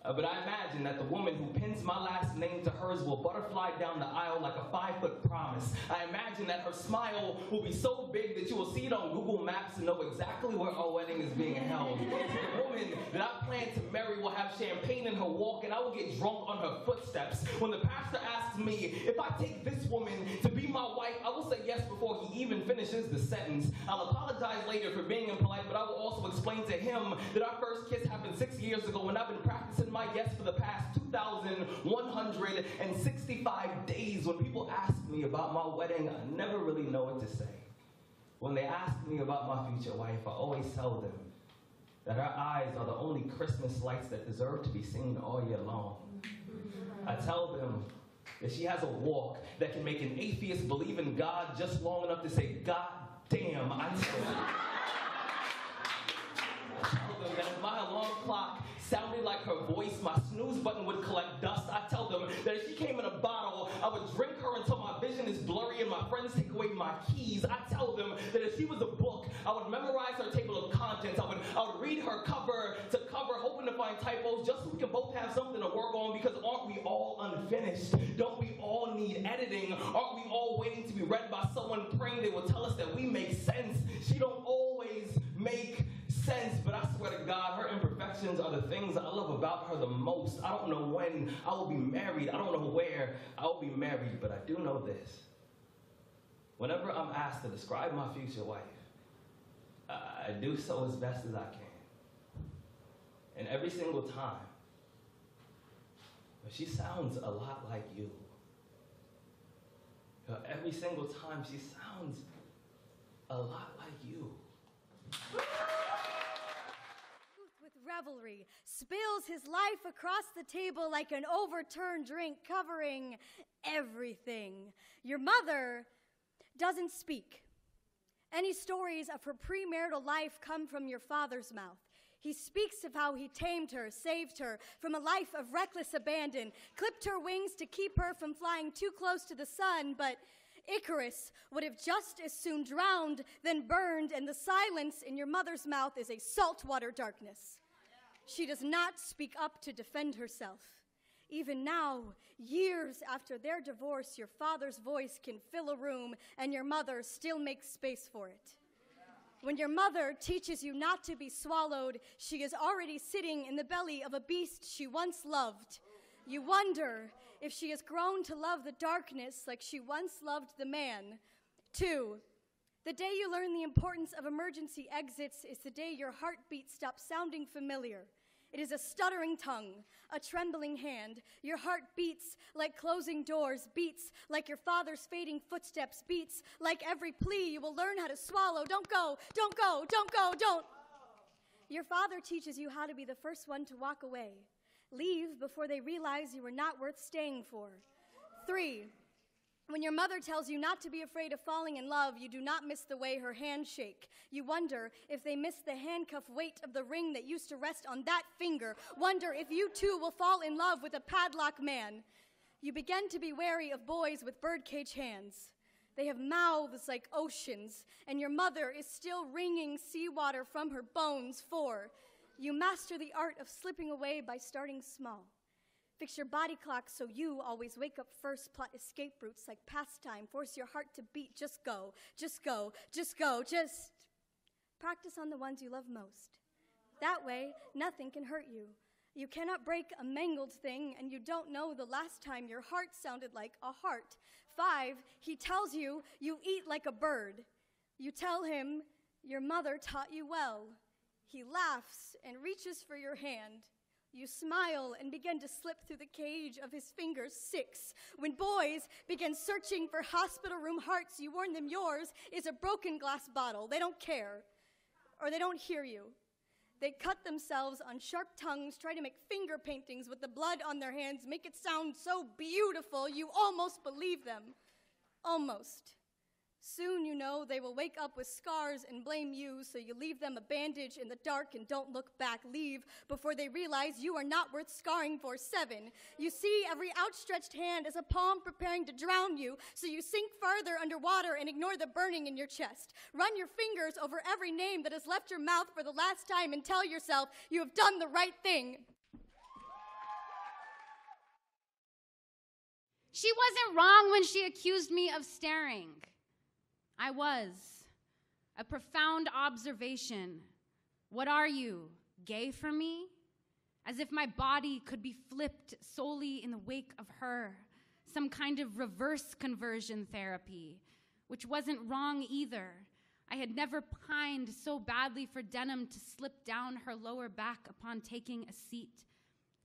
Uh, but I imagine that the woman who pins my last name to hers will butterfly down the aisle like a five-foot promise. I imagine that her smile will be so big that you will see it on Google Maps and know exactly where our wedding is being held. The woman that I plan to marry will have champagne in her walk, and I will get drunk on her footsteps. When the pastor asks me if I take this woman to be my wife, I will say yes before he even finishes the sentence. I'll apologize later for being impolite, but I will also explain to him that our first kiss happened six years ago, and I've been practicing my My guess for the past two thousand one hundred sixty-five days. When people ask me about my wedding, I never really know what to say. When they ask me about my future wife, I always tell them that our eyes are the only Christmas lights that deserve to be seen all year long. I tell them that she has a walk that can make an atheist believe in God just long enough to say, "God damn, I tell them." I tell them that if my alarm clock sounded like her voice, my snooze button would collect dust. I tell them that if she came in a bottle, I would drink her until my vision is blurry and my friends take away my keys. I tell them that if she was a book, I would memorize her table of contents. I would, I would read her cover to cover, hoping to find typos, just so we can both have something to work on, because aren't we all unfinished? Don't we all need editing? Aren't we all waiting to be read by someone praying they will tell us that we make sense? She don't always make sense, but I swear to God, her imperfections are the things I love about her the most. I don't know when I will be married. I don't know where I will be married, but I do know this. Whenever I'm asked to describe my future wife, I do so as best as I can. And every single time, she sounds a lot like you. Every single time, she sounds a lot like you. With revelry, spills his life across the table like an overturned drink, covering everything. Your mother doesn't speak. Any stories of her premarital life come from your father's mouth. He speaks of how he tamed her, saved her from a life of reckless abandon, clipped her wings to keep her from flying too close to the sun, but Icarus would have just as soon drowned than burned, and the silence in your mother's mouth is a saltwater darkness. She does not speak up to defend herself. Even now, years after their divorce, your father's voice can fill a room, and your mother still makes space for it. When your mother teaches you not to be swallowed, she is already sitting in the belly of a beast she once loved. You wonder if she has grown to love the darkness like she once loved the man. Two, the day you learn the importance of emergency exits is the day your heartbeat stops sounding familiar. It is a stuttering tongue, a trembling hand. Your heart beats like closing doors, beats like your father's fading footsteps, beats like every plea you will learn how to swallow. Don't go, don't go, don't go, don't. Your father teaches you how to be the first one to walk away. Leave before they realize you were not worth staying for. Three, when your mother tells you not to be afraid of falling in love, you do not miss the way her hands shake. You wonder if they miss the handcuff weight of the ring that used to rest on that finger. Wonder if you too will fall in love with a padlock man. You begin to be wary of boys with birdcage hands. They have mouths like oceans, and your mother is still wringing seawater from her bones. Four, you master the art of slipping away by starting small. Fix your body clock so you always wake up first. Plot escape routes like pastime. Force your heart to beat. Just go, just go, just go, just. Practice on the ones you love most. That way, nothing can hurt you. You cannot break a mangled thing, and you don't know the last time your heart sounded like a heart. Five, he tells you, you eat like a bird. You tell him, your mother taught you well. He laughs and reaches for your hand. You smile and begin to slip through the cage of his fingers. Six, when boys begin searching for hospital room hearts, you warn them yours is a broken glass bottle. They don't care, or they don't hear you. They cut themselves on sharp tongues, try to make finger paintings with the blood on their hands, make it sound so beautiful you almost believe them. Almost. Soon you know they will wake up with scars and blame you, so you leave them a bandage in the dark and don't look back. Leave before they realize you are not worth scarring for. Seven, you see every outstretched hand as a palm preparing to drown you, so you sink farther underwater and ignore the burning in your chest. Run your fingers over every name that has left your mouth for the last time and tell yourself you have done the right thing. She wasn't wrong when she accused me of staring. I was. A profound observation. What are you, gay for me? As if my body could be flipped solely in the wake of her. Some kind of reverse conversion therapy, which wasn't wrong either. I had never pined so badly for denim to slip down her lower back upon taking a seat,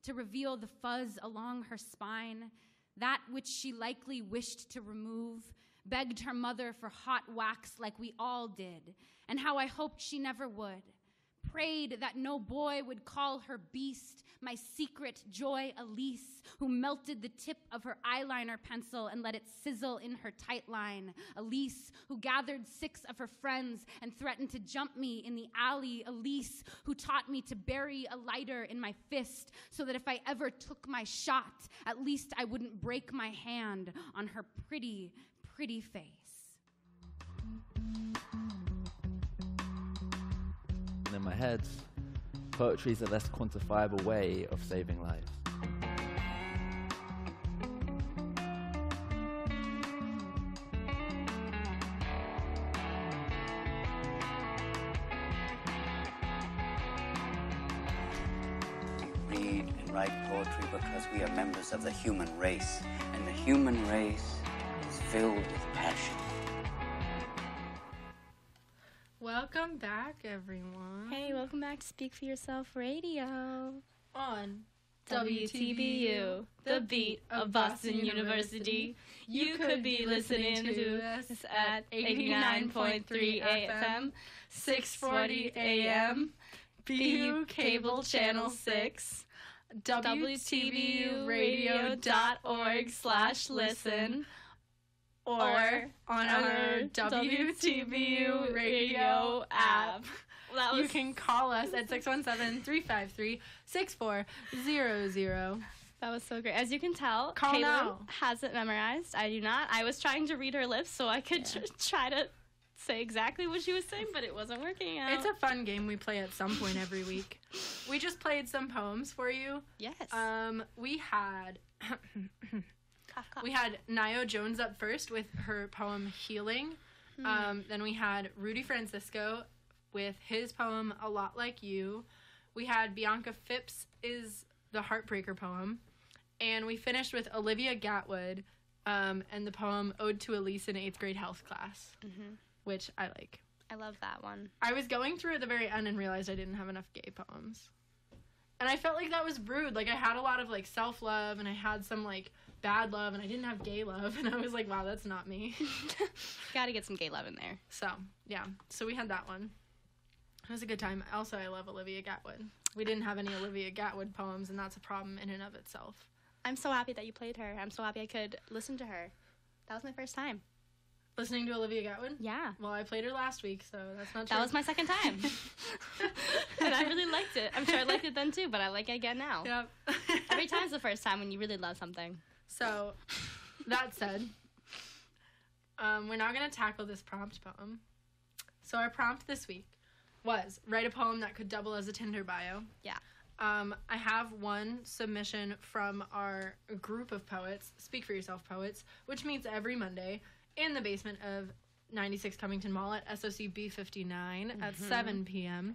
to reveal the fuzz along her spine, that which she likely wished to remove, begged her mother for hot wax like we all did, and how I hoped she never would. Prayed that no boy would call her beast, my secret joy Elise, who melted the tip of her eyeliner pencil and let it sizzle in her tight line. Elise, who gathered six of her friends and threatened to jump me in the alley. Elise, who taught me to bury a lighter in my fist so that if I ever took my shot, at least I wouldn't break my hand on her pretty, pretty face. In my head, poetry is a less quantifiable way of saving lives. Read and write poetry because we are members of the human race, and the human race is filled with passion. Welcome back, everyone. Hey, welcome back to Speak for Yourself Radio. On W T B U, the beat of Boston University. You could be listening to us at eighty-nine point three F M, six forty A M, B U Cable Channel six, W T B U radio dot org slash listen. Or on our W T B U radio app. Well, was... You can call us at six one seven, three five three, six four zero zero. That was so great. As you can tell, call Caitlin now. Has it memorized. I do not. I was trying to read her lips so I could yeah. tr try to say exactly what she was saying, but it wasn't working out. It's a fun game we play at some point every week. We just played some poems for you. Yes. Um, we had... We had Nayo Jones up first with her poem Healing. Mm. Um, then we had Rudy Francisco with his poem A Lot Like You. We had Bianca Phipps is the Heartbreaker poem. And we finished with Olivia Gatwood um, and the poem Ode to Elise in eighth grade health class, mm-hmm. which I like. I love that one. I was going through at the very end and realized I didn't have enough gay poems. And I felt like that was rude. Like, I had a lot of, like, self-love, and I had some, like, bad love, and I didn't have gay love. And I was like, wow, that's not me. Gotta get some gay love in there. So, yeah. So we had that one. It was a good time. Also, I love Olivia Gatwood. We didn't have any Olivia Gatwood poems, and that's a problem in and of itself. I'm so happy that you played her. I'm so happy I could listen to her. That was my first time. Listening to Olivia Gatwood? Yeah. Well, I played her last week, so that's not true. That was my second time. And I really liked it. I'm sure I liked it then, too, but I like it again now. Yep. Every time's the first time when you really love something. So, that said, um, we're now going to tackle this prompt poem. So, our prompt this week was write a poem that could double as a Tinder bio. Yeah. Um, I have one submission from our group of poets, Speak for Yourself Poets, which meets every Monday in the basement of ninety-six Cummington Mall at S O C B fifty-nine mm-hmm. at seven p.m.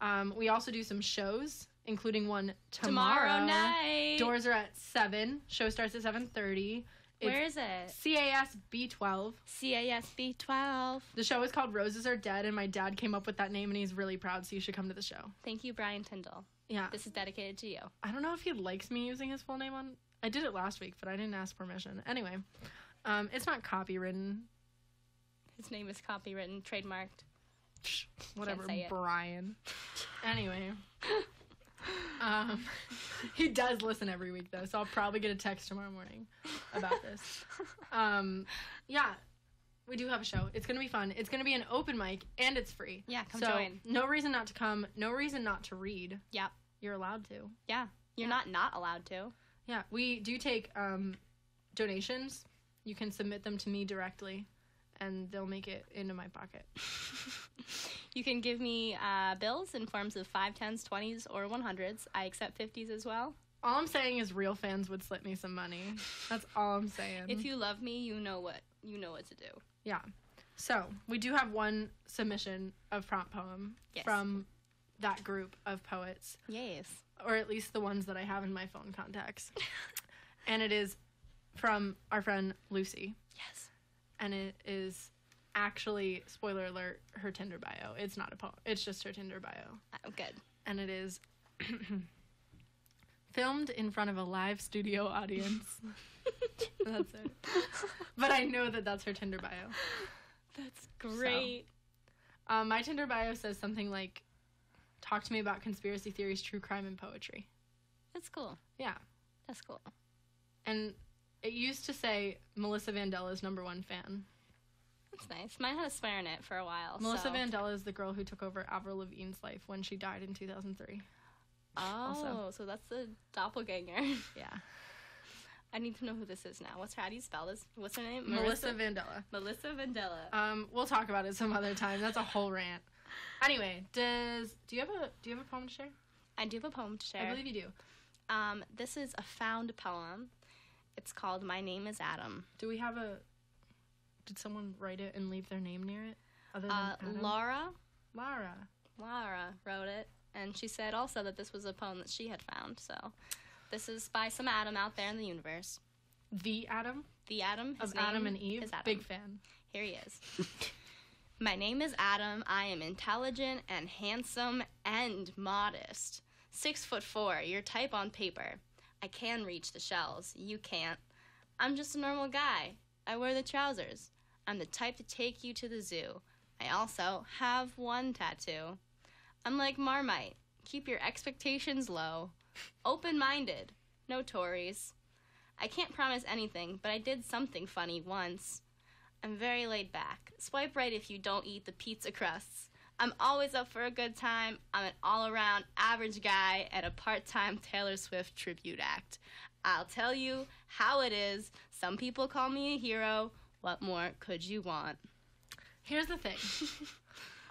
Um, we also do some shows, including one tomorrow. Tomorrow night. Doors are at seven. Show starts at seven thirty. Where is it? C A S B twelve. C A S B twelve. The show is called Roses Are Dead, and my dad came up with that name, and he's really proud, so you should come to the show. Thank you, Brian Tyndall. Yeah. This is dedicated to you. I don't know if he likes me using his full name on... I did it last week, but I didn't ask permission. Anyway, um, it's not copywritten. His name is copywritten, trademarked. Psh, whatever, Brian. Anyway... Um, he does listen every week, though, so I'll probably get a text tomorrow morning about this. Um, yeah, we do have a show. It's going to be fun. It's going to be an open mic, and it's free. Yeah, come so, join. No reason not to come. No reason not to read. Yeah. You're allowed to. Yeah. You're yeah. not not allowed to. Yeah. We do take um, donations. You can submit them to me directly, and they'll make it into my pocket. You can give me uh, bills in forms of five, tens, twenties, or one hundreds. I accept fifties as well. All I'm saying is, real fans would slip me some money. That's all I'm saying. If you love me, you know what you know what to do. Yeah. So we do have one submission of prompt poem yes. from that group of poets. Yes. Or at least the ones that I have in my phone contacts. And it is from our friend Lucy. Yes. And it is. Actually, spoiler alert, her Tinder bio. It's not a poem. It's just her Tinder bio. Oh, good. And it is filmed in front of a live studio audience. That's it. But I know that that's her Tinder bio. That's great. So, um, my Tinder bio says something like, talk to me about conspiracy theories, true crime, and poetry. That's cool. Yeah. That's cool. And it used to say Melissa Vandella's number one fan. That's nice. Mine had a swear in it for a while. Melissa so. Vandella is the girl who took over Avril Lavigne's life when she died in two thousand three. Oh, also. So that's the doppelganger. Yeah. I need to know who this is now. What's her, how do you spell this? What's her name? Melissa Marissa? Vandella. Melissa Vandella. Um, we'll talk about it some other time. That's a whole rant. Anyway, does do you have a do you have a poem to share? I do have a poem to share. I believe you do. Um, this is a found poem. It's called My Name Is Adam. Do we have a Did someone write it and leave their name near it? Other than uh, Laura. Laura. Laura wrote it, and she said also that this was a poem that she had found. So this is by some Adam out there in the universe. The Adam? The Adam. His of name Adam and Eve? Is Adam. Big fan. Here he is. My name is Adam. I am intelligent and handsome and modest. Six foot four, your type on paper. I can reach the shells. You can't. I'm just a normal guy. I wear the trousers. I'm the type to take you to the zoo. I also have one tattoo. I'm like Marmite. Keep your expectations low. Open-minded. No Tories. I can't promise anything, but I did something funny once. I'm very laid back. Swipe right if you don't eat the pizza crusts. I'm always up for a good time. I'm an all-around average guy at a part-time Taylor Swift tribute act. I'll tell you how it is. Some people call me a hero. What more could you want? Here's the thing.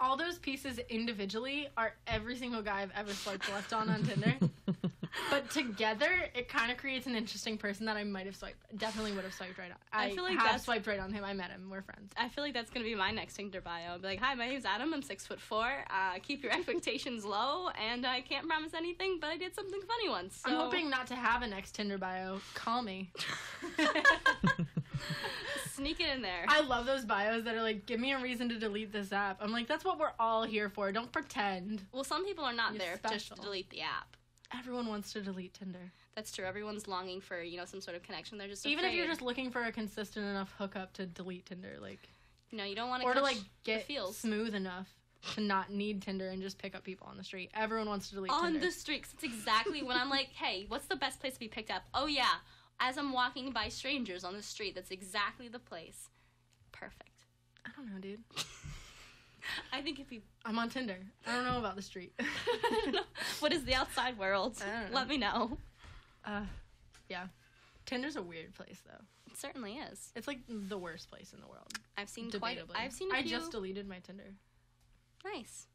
All those pieces individually are every single guy I've ever swiped left on on Tinder. But together, it kind of creates an interesting person that I might have swiped. Definitely would have swiped right on. I, I feel like have swiped right on him. I met him. We're friends. I feel like that's going to be my next Tinder bio. I'll be like, hi, my name's Adam. I'm six foot four. Uh, keep your expectations low, and I can't promise anything, but I did something funny once. So. I'm hoping not to have a next Tinder bio. Call me. Sneak it in there. I love those bios that are like, give me a reason to delete this app. I'm like, that's what we're all here for. Don't pretend. Well, some people are not You're there special. Just to delete the app. Everyone wants to delete Tinder. That's true. Everyone's longing for, you know, some sort of connection. They're just Even afraid. If you're just looking for a consistent enough hookup to delete Tinder, like... No, you don't want to Or to, like, get smooth enough to not need Tinder and just pick up people on the street. Everyone wants to delete on Tinder. On the street. That's exactly when I'm like, hey, what's the best place to be picked up? Oh, yeah. As I'm walking by strangers on the street, that's exactly the place. Perfect. I don't know, dude. I think if you... I'm on Tinder. I don't know about the street. What is the outside world? I don't know. Let me know. Uh, yeah. Tinder's a weird place, though. It certainly is. It's, like, the worst place in the world. I've seen Debatably. quite... I've seen a I few... just deleted my Tinder. Nice.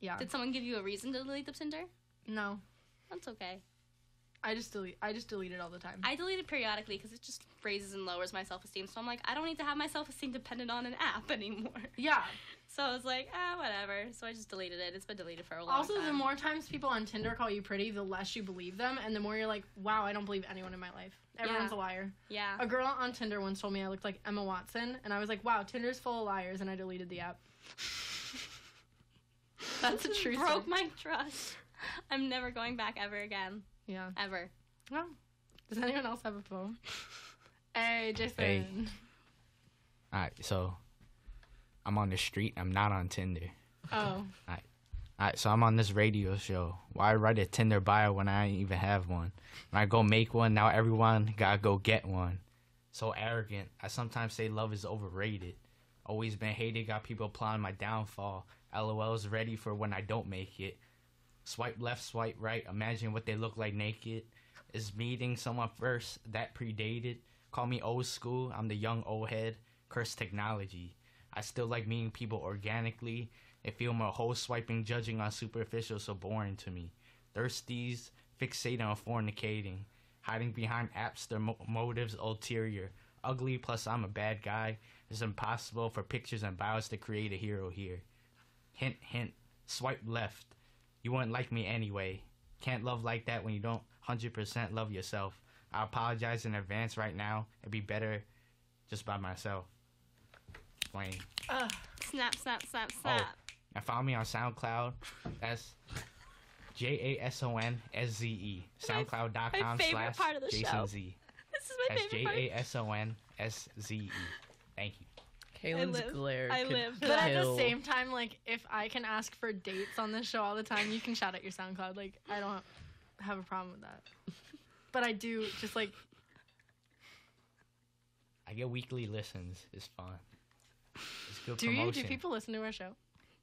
Yeah. Did someone give you a reason to delete the Tinder? No. That's okay. I just delete. I just delete it all the time. I delete it periodically because it just raises and lowers my self-esteem. So I'm like, I don't need to have my self-esteem dependent on an app anymore. Yeah. So I was like, ah, whatever. So I just deleted it. It's been deleted for a long also, time. Also, the more times people on Tinder call you pretty, the less you believe them, and the more you're like, wow, I don't believe anyone in my life. Everyone's yeah. a liar. Yeah. A girl on Tinder once told me I looked like Emma Watson, and I was like, wow, Tinder's full of liars, and I deleted the app. That's a truth. Broke my trust. I'm never going back ever again. Yeah. Ever. Well, does anyone else have a poem? Hey, Jason. Hey. All right, so I'm on the street. I'm not on Tinder. Oh. All right. All right, so I'm on this radio show. Why write a Tinder bio when I ain't even have one? When I go make one, now everyone gotta go get one. So arrogant. I sometimes say love is overrated. Always been hated. Got people plotting my downfall. L O L is ready for when I don't make it. Swipe left, swipe right. Imagine what they look like naked. Is meeting someone first that predated? Call me old school. I'm the young old head. Curse technology. I still like meeting people organically. It feel more whole swiping, judging on superficial, so boring to me. Thirsties, fixated on fornicating. Hiding behind apps, their mo- motives ulterior. Ugly, plus I'm a bad guy. It's impossible for pictures and bios to create a hero here. Hint, hint. Swipe left. You wouldn't like me anyway. Can't love like that when you don't one hundred percent love yourself. I apologize in advance right now. It'd be better just by myself. Wayne. Ugh. Snap, snap, snap, snap. Oh, and follow me on SoundCloud. That's J A S O N S Z E. SoundCloud dot com slash Jason Z. This is my That's favorite part. That's J A S O N S Z E. Thank you. Kaylin's I live. glare. I live. But at the same time, like, if I can ask for dates on this show all the time, you can shout out your SoundCloud. Like, I don't have a problem with that. But I do just, like... I get weekly listens. It's fun. It's good do promotion. You, do people listen to our show?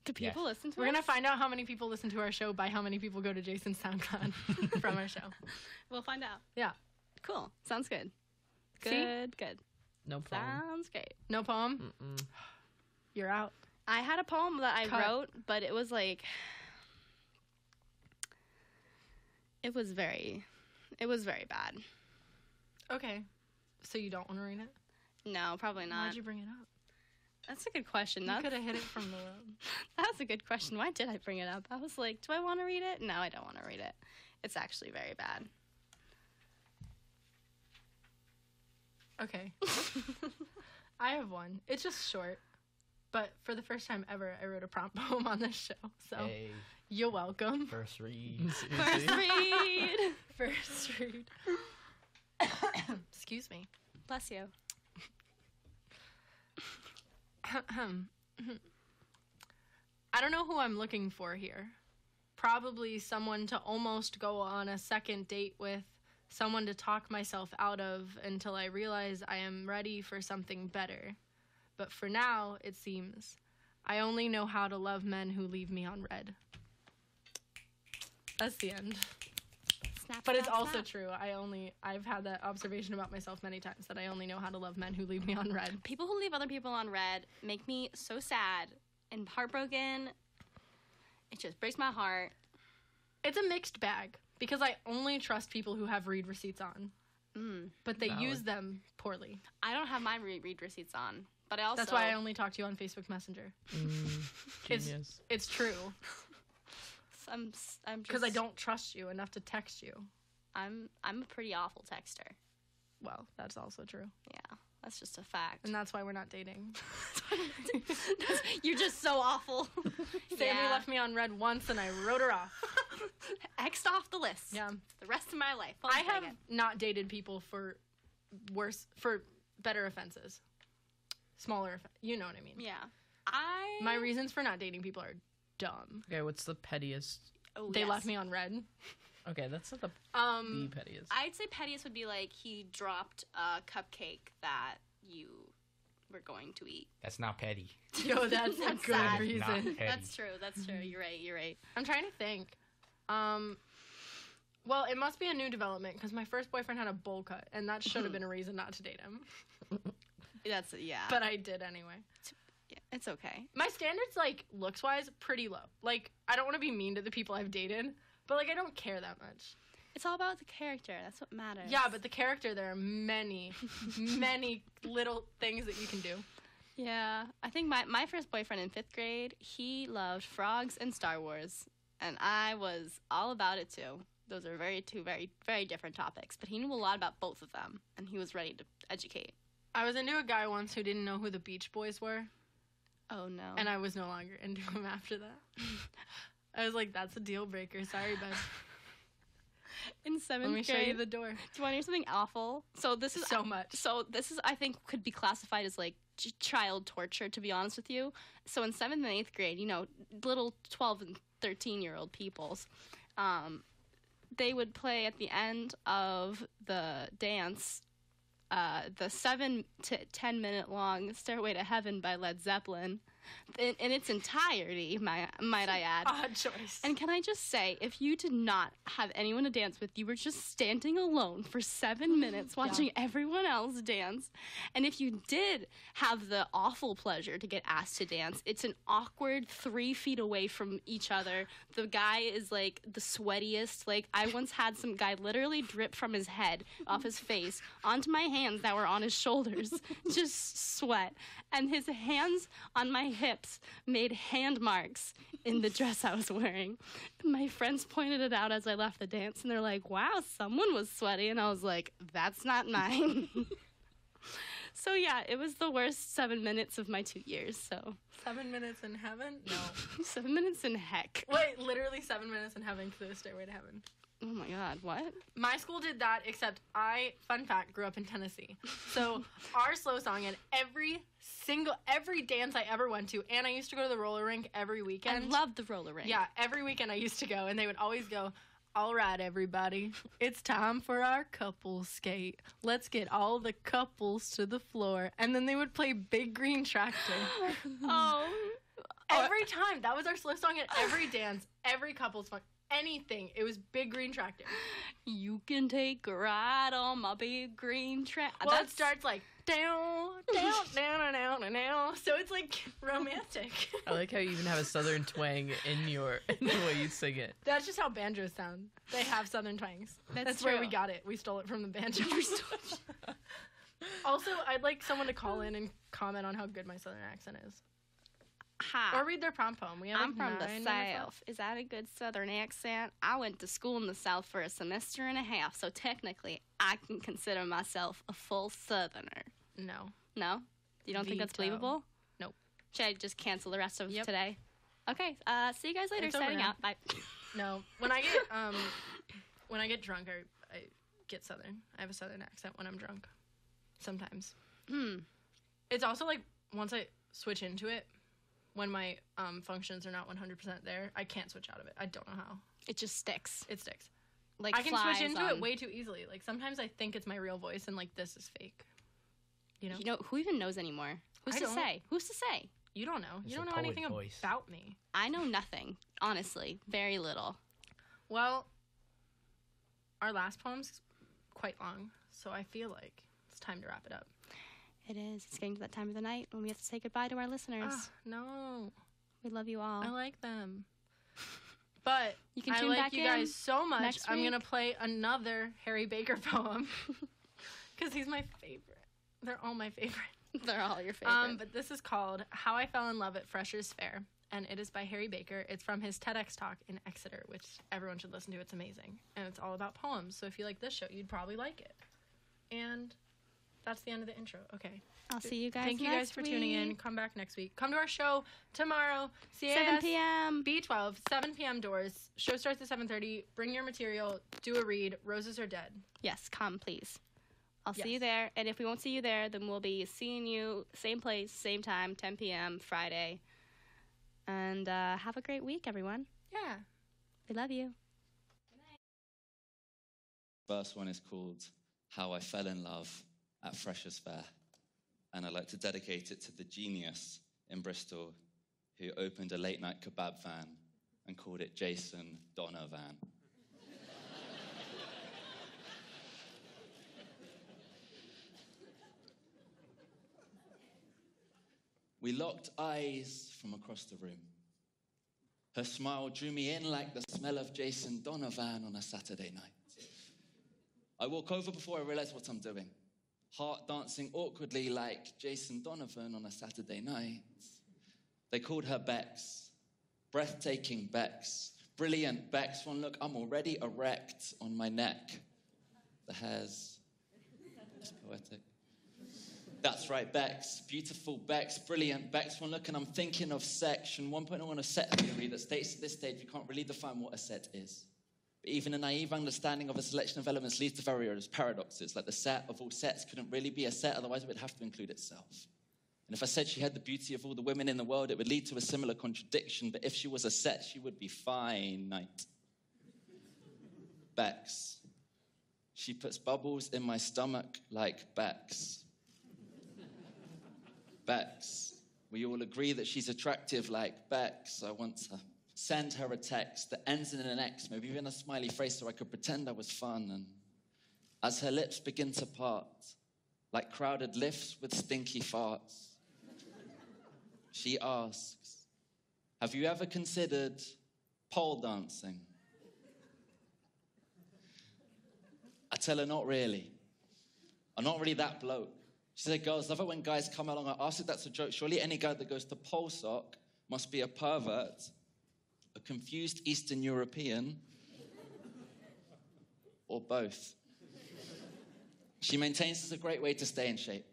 Do people yes. listen to We're us? We're going to find out how many people listen to our show by how many people go to Jason's SoundCloud from our show. We'll find out. Yeah. Cool. Sounds good. Good, See? good. No poem. Sounds great. No poem? Mm-mm. You're out. I had a poem that I Cut. wrote, but it was like... It was very... It was very bad. Okay. So you don't want to read it? No, probably not. Why'd you bring it up? That's a good question. That's... You could have hid it from the room. That's a good question. Why did I bring it up? I was like, do I want to read it? No, I don't want to read it. It's actually very bad. Okay. I have one. It's just short. But for the first time ever, I wrote a prompt poem on this show. So hey. You're welcome. First read. First read. First read. Excuse me. Bless you. I don't know who I'm looking for here. Probably someone to almost go on a second date with. Someone to talk myself out of until I realize I am ready for something better. But for now, it seems, I only know how to love men who leave me on red. That's the end. Snap, but snap, it's also snap. true. I only, I've had that observation about myself many times, that I only know how to love men who leave me on red. People who leave other people on red make me so sad and heartbroken. It just breaks my heart. It's a mixed bag. Because I only trust people who have read receipts on. Mm, but they valid. use them poorly. I don't have my read receipts on. But I also... That's why I only talk to you on Facebook Messenger. Mm, genius. It's, it's true. I'm, I'm just... Because I don't trust you enough to text you. I'm I'm a pretty awful texter. Well, that's also true. Yeah, that's just a fact. And that's why we're not dating. You're just so awful. Sammy yeah. left me on red once and I wrote her off. X'd off the list. Yeah. The rest of my life. Hold I have again. not dated people for worse, for better offenses. Smaller offenses. You know what I mean. Yeah. I... My reasons for not dating people are dumb. Okay, what's the pettiest? Oh, they yes. left me on red. Okay, that's not the, um, the pettiest. I'd say pettiest would be like he dropped a cupcake that you were going to eat. That's not petty. Yo, that's, that's a good sad. reason. That's true, that's true. You're right, you're right. I'm trying to think. Um, well, it must be a new development because my first boyfriend had a bowl cut, and that should have been a reason not to date him. That's yeah. But I did anyway. It's, yeah, it's okay. My standards, like looks wise, pretty low. Like I don't want to be mean to the people I've dated, But, like, I don't care that much. It's all about the character. That's what matters. Yeah, but the character, there are many, many little things that you can do. Yeah. I think my, my first boyfriend in fifth grade, he loved frogs and Star Wars. And I was all about it, too. Those are very two very, very different topics. But he knew a lot about both of them. And he was ready to educate. I was into a guy once who didn't know who the Beach Boys were. Oh, no. And I was no longer into him after that. I was like, that's a deal breaker. Sorry, bud. In seventh grade, let me show you the door. Do you want to hear something awful? So this is so much. So this is, I think, could be classified as like ch- child torture. To be honest with you, so in seventh and eighth grade, you know, little twelve and thirteen year old peoples, um, they would play at the end of the dance, uh, the seven to ten minute long "Stairway to Heaven" by Led Zeppelin. In, in its entirety, my, might I add. Odd choice. And can I just say, if you did not have anyone to dance with, you were just standing alone for seven minutes watching yeah. everyone else dance. And if you did have the awful pleasure to get asked to dance, it's an awkward three feet away from each other. The guy is, like, the sweatiest. Like, I once had some guy literally drip from his head, off his face, onto my hands that were on his shoulders. Just sweat. And his hands on my hips made hand marks in the dress I was wearing. My friends pointed it out as I left the dance, and they're like, wow, someone was sweaty. And I was like, that's not mine. So yeah, it was the worst seven minutes of my two years. So seven minutes in heaven? No. Seven minutes in heck. Wait, literally seven minutes in heaven because it was Stairway to Heaven. Oh my God, what? My school did that, except I, fun fact, grew up in Tennessee. So our slow song and every single, every dance I ever went to, and I used to go to the roller rink every weekend. I loved the roller rink. Yeah, every weekend I used to go, and they would always go, all right, everybody, it's time for our couple skate. Let's get all the couples to the floor. And then they would play Big Green Tractor. Oh. Every time. That was our slow song at every dance, every couple's fun. Anything. It was Big Green Tractor. You can take a ride on my Big Green Tractor. Well, that starts like down, down, down, down, down, down. So it's like romantic. I like how you even have a southern twang in your in the way you sing it. That's just how banjos sound. They have southern twangs. That's, That's where we got it. We stole it from the banjo. Also, I'd like someone to call in and comment on how good my southern accent is. Hi. Or read their prom poem. We have I'm from the South. Is that a good Southern accent? I went to school in the South for a semester and a half, so technically I can consider myself a full Southerner. No. No? You don't Veto. Think that's believable? Nope. Should I just cancel the rest of yep. today? Okay. Uh, see you guys later. It's Signing out. Bye. No. When I get um, when I get drunk, I, I get Southern. I have a Southern accent when I'm drunk. Sometimes. Hmm. It's also like once I switch into it, when my um, functions are not one hundred percent there, I can't switch out of it. I don't know how. It just sticks. It sticks. Like I can switch into on... it way too easily. Like sometimes I think it's my real voice and like this is fake. You know? You know who even knows anymore? Who's I to don't... say? Who's to say? You don't know. It's you don't know anything voice. About me. I know nothing. Honestly, very little. Well, our last poem's quite long, so I feel like it's time to wrap it up. It is. It's getting to that time of the night when we have to say goodbye to our listeners. Oh, no. We love you all. I like them. But you can tune I like back you in guys so much, I'm going to play another Harry Baker poem because he's my favorite. They're all my favorite. They're all your favorite. Um, but this is called How I Fell in Love at Freshers' Fair, and it is by Harry Baker. It's from his TEDx talk in Exeter, which everyone should listen to. It's amazing. And it's all about poems, so if you like this show, you'd probably like it. And... that's the end of the intro. Okay. I'll see you guys next week. Thank you guys for tuning in. Come back next week. Come to our show tomorrow. C A S seven p.m. B twelve, seven p.m. doors. Show starts at seven thirty. Bring your material. Do a read. Roses are dead. Yes, come, please. I'll yes. see you there. And if we won't see you there, then we'll be seeing you same place, same time, ten p.m. Friday. And uh, have a great week, everyone. Yeah. We love you. Good night. First one is called How I Fell in Love at Freshers' Fair, and I'd like to dedicate it to the genius in Bristol who opened a late-night kebab van and called it Jason Donovan. We locked eyes from across the room. Her smile drew me in like the smell of Jason Donovan on a Saturday night. I walk over before I realize what I'm doing. Heart dancing awkwardly like Jason Donovan on a Saturday night. They called her Bex. Breathtaking Bex. Brilliant Bex. One look, I'm already erect on my neck. The hair's... That's poetic. That's right, Bex. Beautiful Bex. Brilliant Bex. One look, and I'm thinking of section one point oh of set theory that states at this stage you can't really define what a set is. But even a naive understanding of a selection of elements leads to various paradoxes, like the set of all sets couldn't really be a set, otherwise it would have to include itself. And if I said she had the beauty of all the women in the world, it would lead to a similar contradiction, but if she was a set, she would be finite. Bex. She puts bubbles in my stomach like Bex. Bex. We all agree that she's attractive like Bex. I want to send her a text that ends in an X, maybe even a smiley face so I could pretend I was fun. And as her lips begin to part, like crowded lifts with stinky farts, she asks, have you ever considered pole dancing? I tell her, not really. I'm not really that bloke. She said, girls love it when guys come along. I asked if that's a joke. Surely any guy that goes to pole sock must be a pervert, a confused Eastern European, or both. She maintains it's a great way to stay in shape.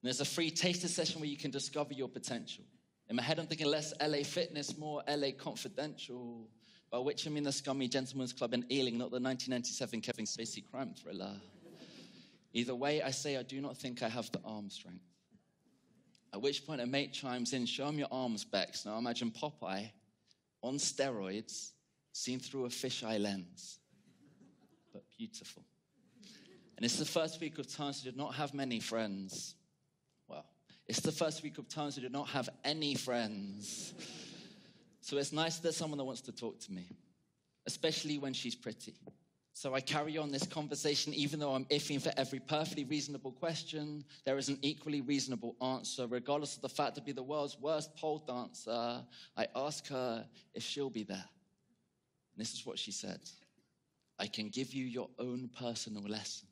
And there's a free taster session where you can discover your potential. In my head, I'm thinking less L A Fitness, more L A Confidential, by which I mean the scummy Gentleman's Club in Ealing, not the nineteen ninety-seven Kevin Spacey crime thriller. Either way, I say I do not think I have the arm strength. At which point a mate chimes in, show him your arms, Bex. Now imagine Popeye on steroids, seen through a fisheye lens, but beautiful. And it's the first week of term, so I did not have many friends. Well, it's the first week of term, so I did not have any friends. So it's nice that there's someone that wants to talk to me, especially when she's pretty. So I carry on this conversation, even though I'm iffing for every perfectly reasonable question. There is an equally reasonable answer. Regardless of the fact to be the world's worst pole dancer, I ask her if she'll be there. And this is what she said. I can give you your own personal lesson.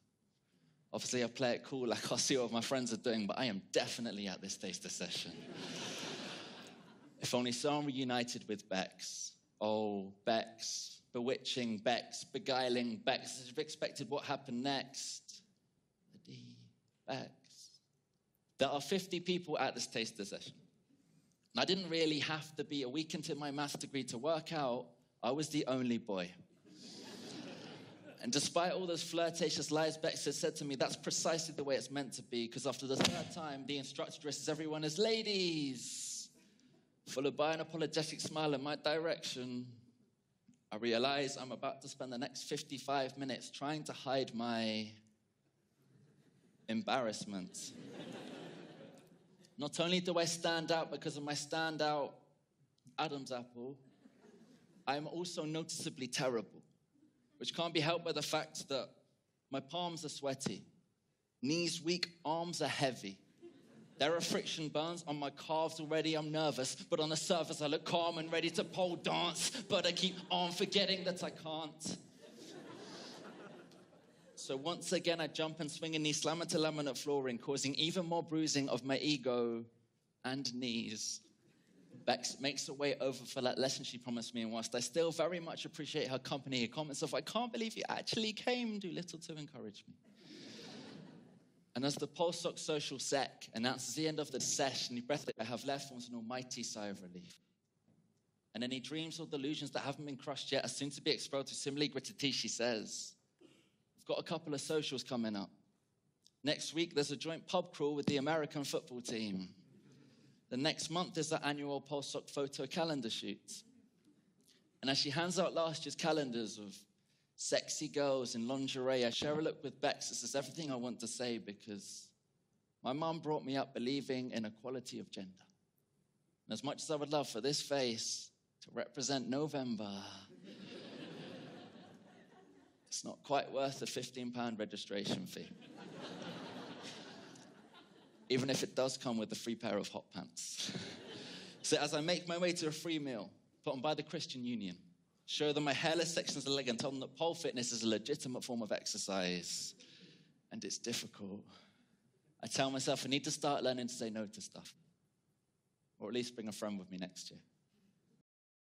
Obviously, I play it cool, like I see what my friends are doing, but I am definitely at this taster session. If only someone reunited with Bex. Oh, Bex. Bewitching, Bex, beguiling, Bex. As expected, what happened next? The D, Bex. There are fifty people at this taster session. And I didn't really have to be a week into my maths degree to work out I was the only boy. And despite all those flirtatious lies, Bex has said to me, that's precisely the way it's meant to be, because after the third time, the instructor dresses everyone as ladies, followed by an apologetic smile in my direction. I realize I'm about to spend the next fifty-five minutes trying to hide my embarrassment. Not only do I stand out because of my standout Adam's apple, I'm also noticeably terrible, which can't be helped by the fact that my palms are sweaty, knees weak, arms are heavy. There are friction burns on my calves already, I'm nervous, but on the surface I look calm and ready to pole dance, but I keep on forgetting that I can't. So once again I jump and swing a knee slammer to laminate flooring, causing even more bruising of my ego and knees. Bex makes her way over for that lesson she promised me, and whilst I still very much appreciate her company, her comments of, I can't believe you actually came, do little to encourage me. And as the Polsock Social Sec announces the end of the session, the breath that I have left was an almighty sigh of relief. And any dreams or delusions that haven't been crushed yet are soon to be expelled to similarly gritted teeth, she says. We've got a couple of socials coming up. Next week, there's a joint pub crawl with the American football team. The next month is the annual Polsock photo calendar shoot. And as she hands out last year's calendars of sexy girls in lingerie, I share a look with Bex. This is everything I want to say because my mum brought me up believing in equality of gender. And as much as I would love for this face to represent November, it's not quite worth a fifteen pound registration fee. Even if it does come with a free pair of hot pants. So as I make my way to a free meal, put on by the Christian Union. Show them my hairless sections of the leg and tell them that pole fitness is a legitimate form of exercise. And it's difficult. I tell myself I need to start learning to say no to stuff. Or at least bring a friend with me next year.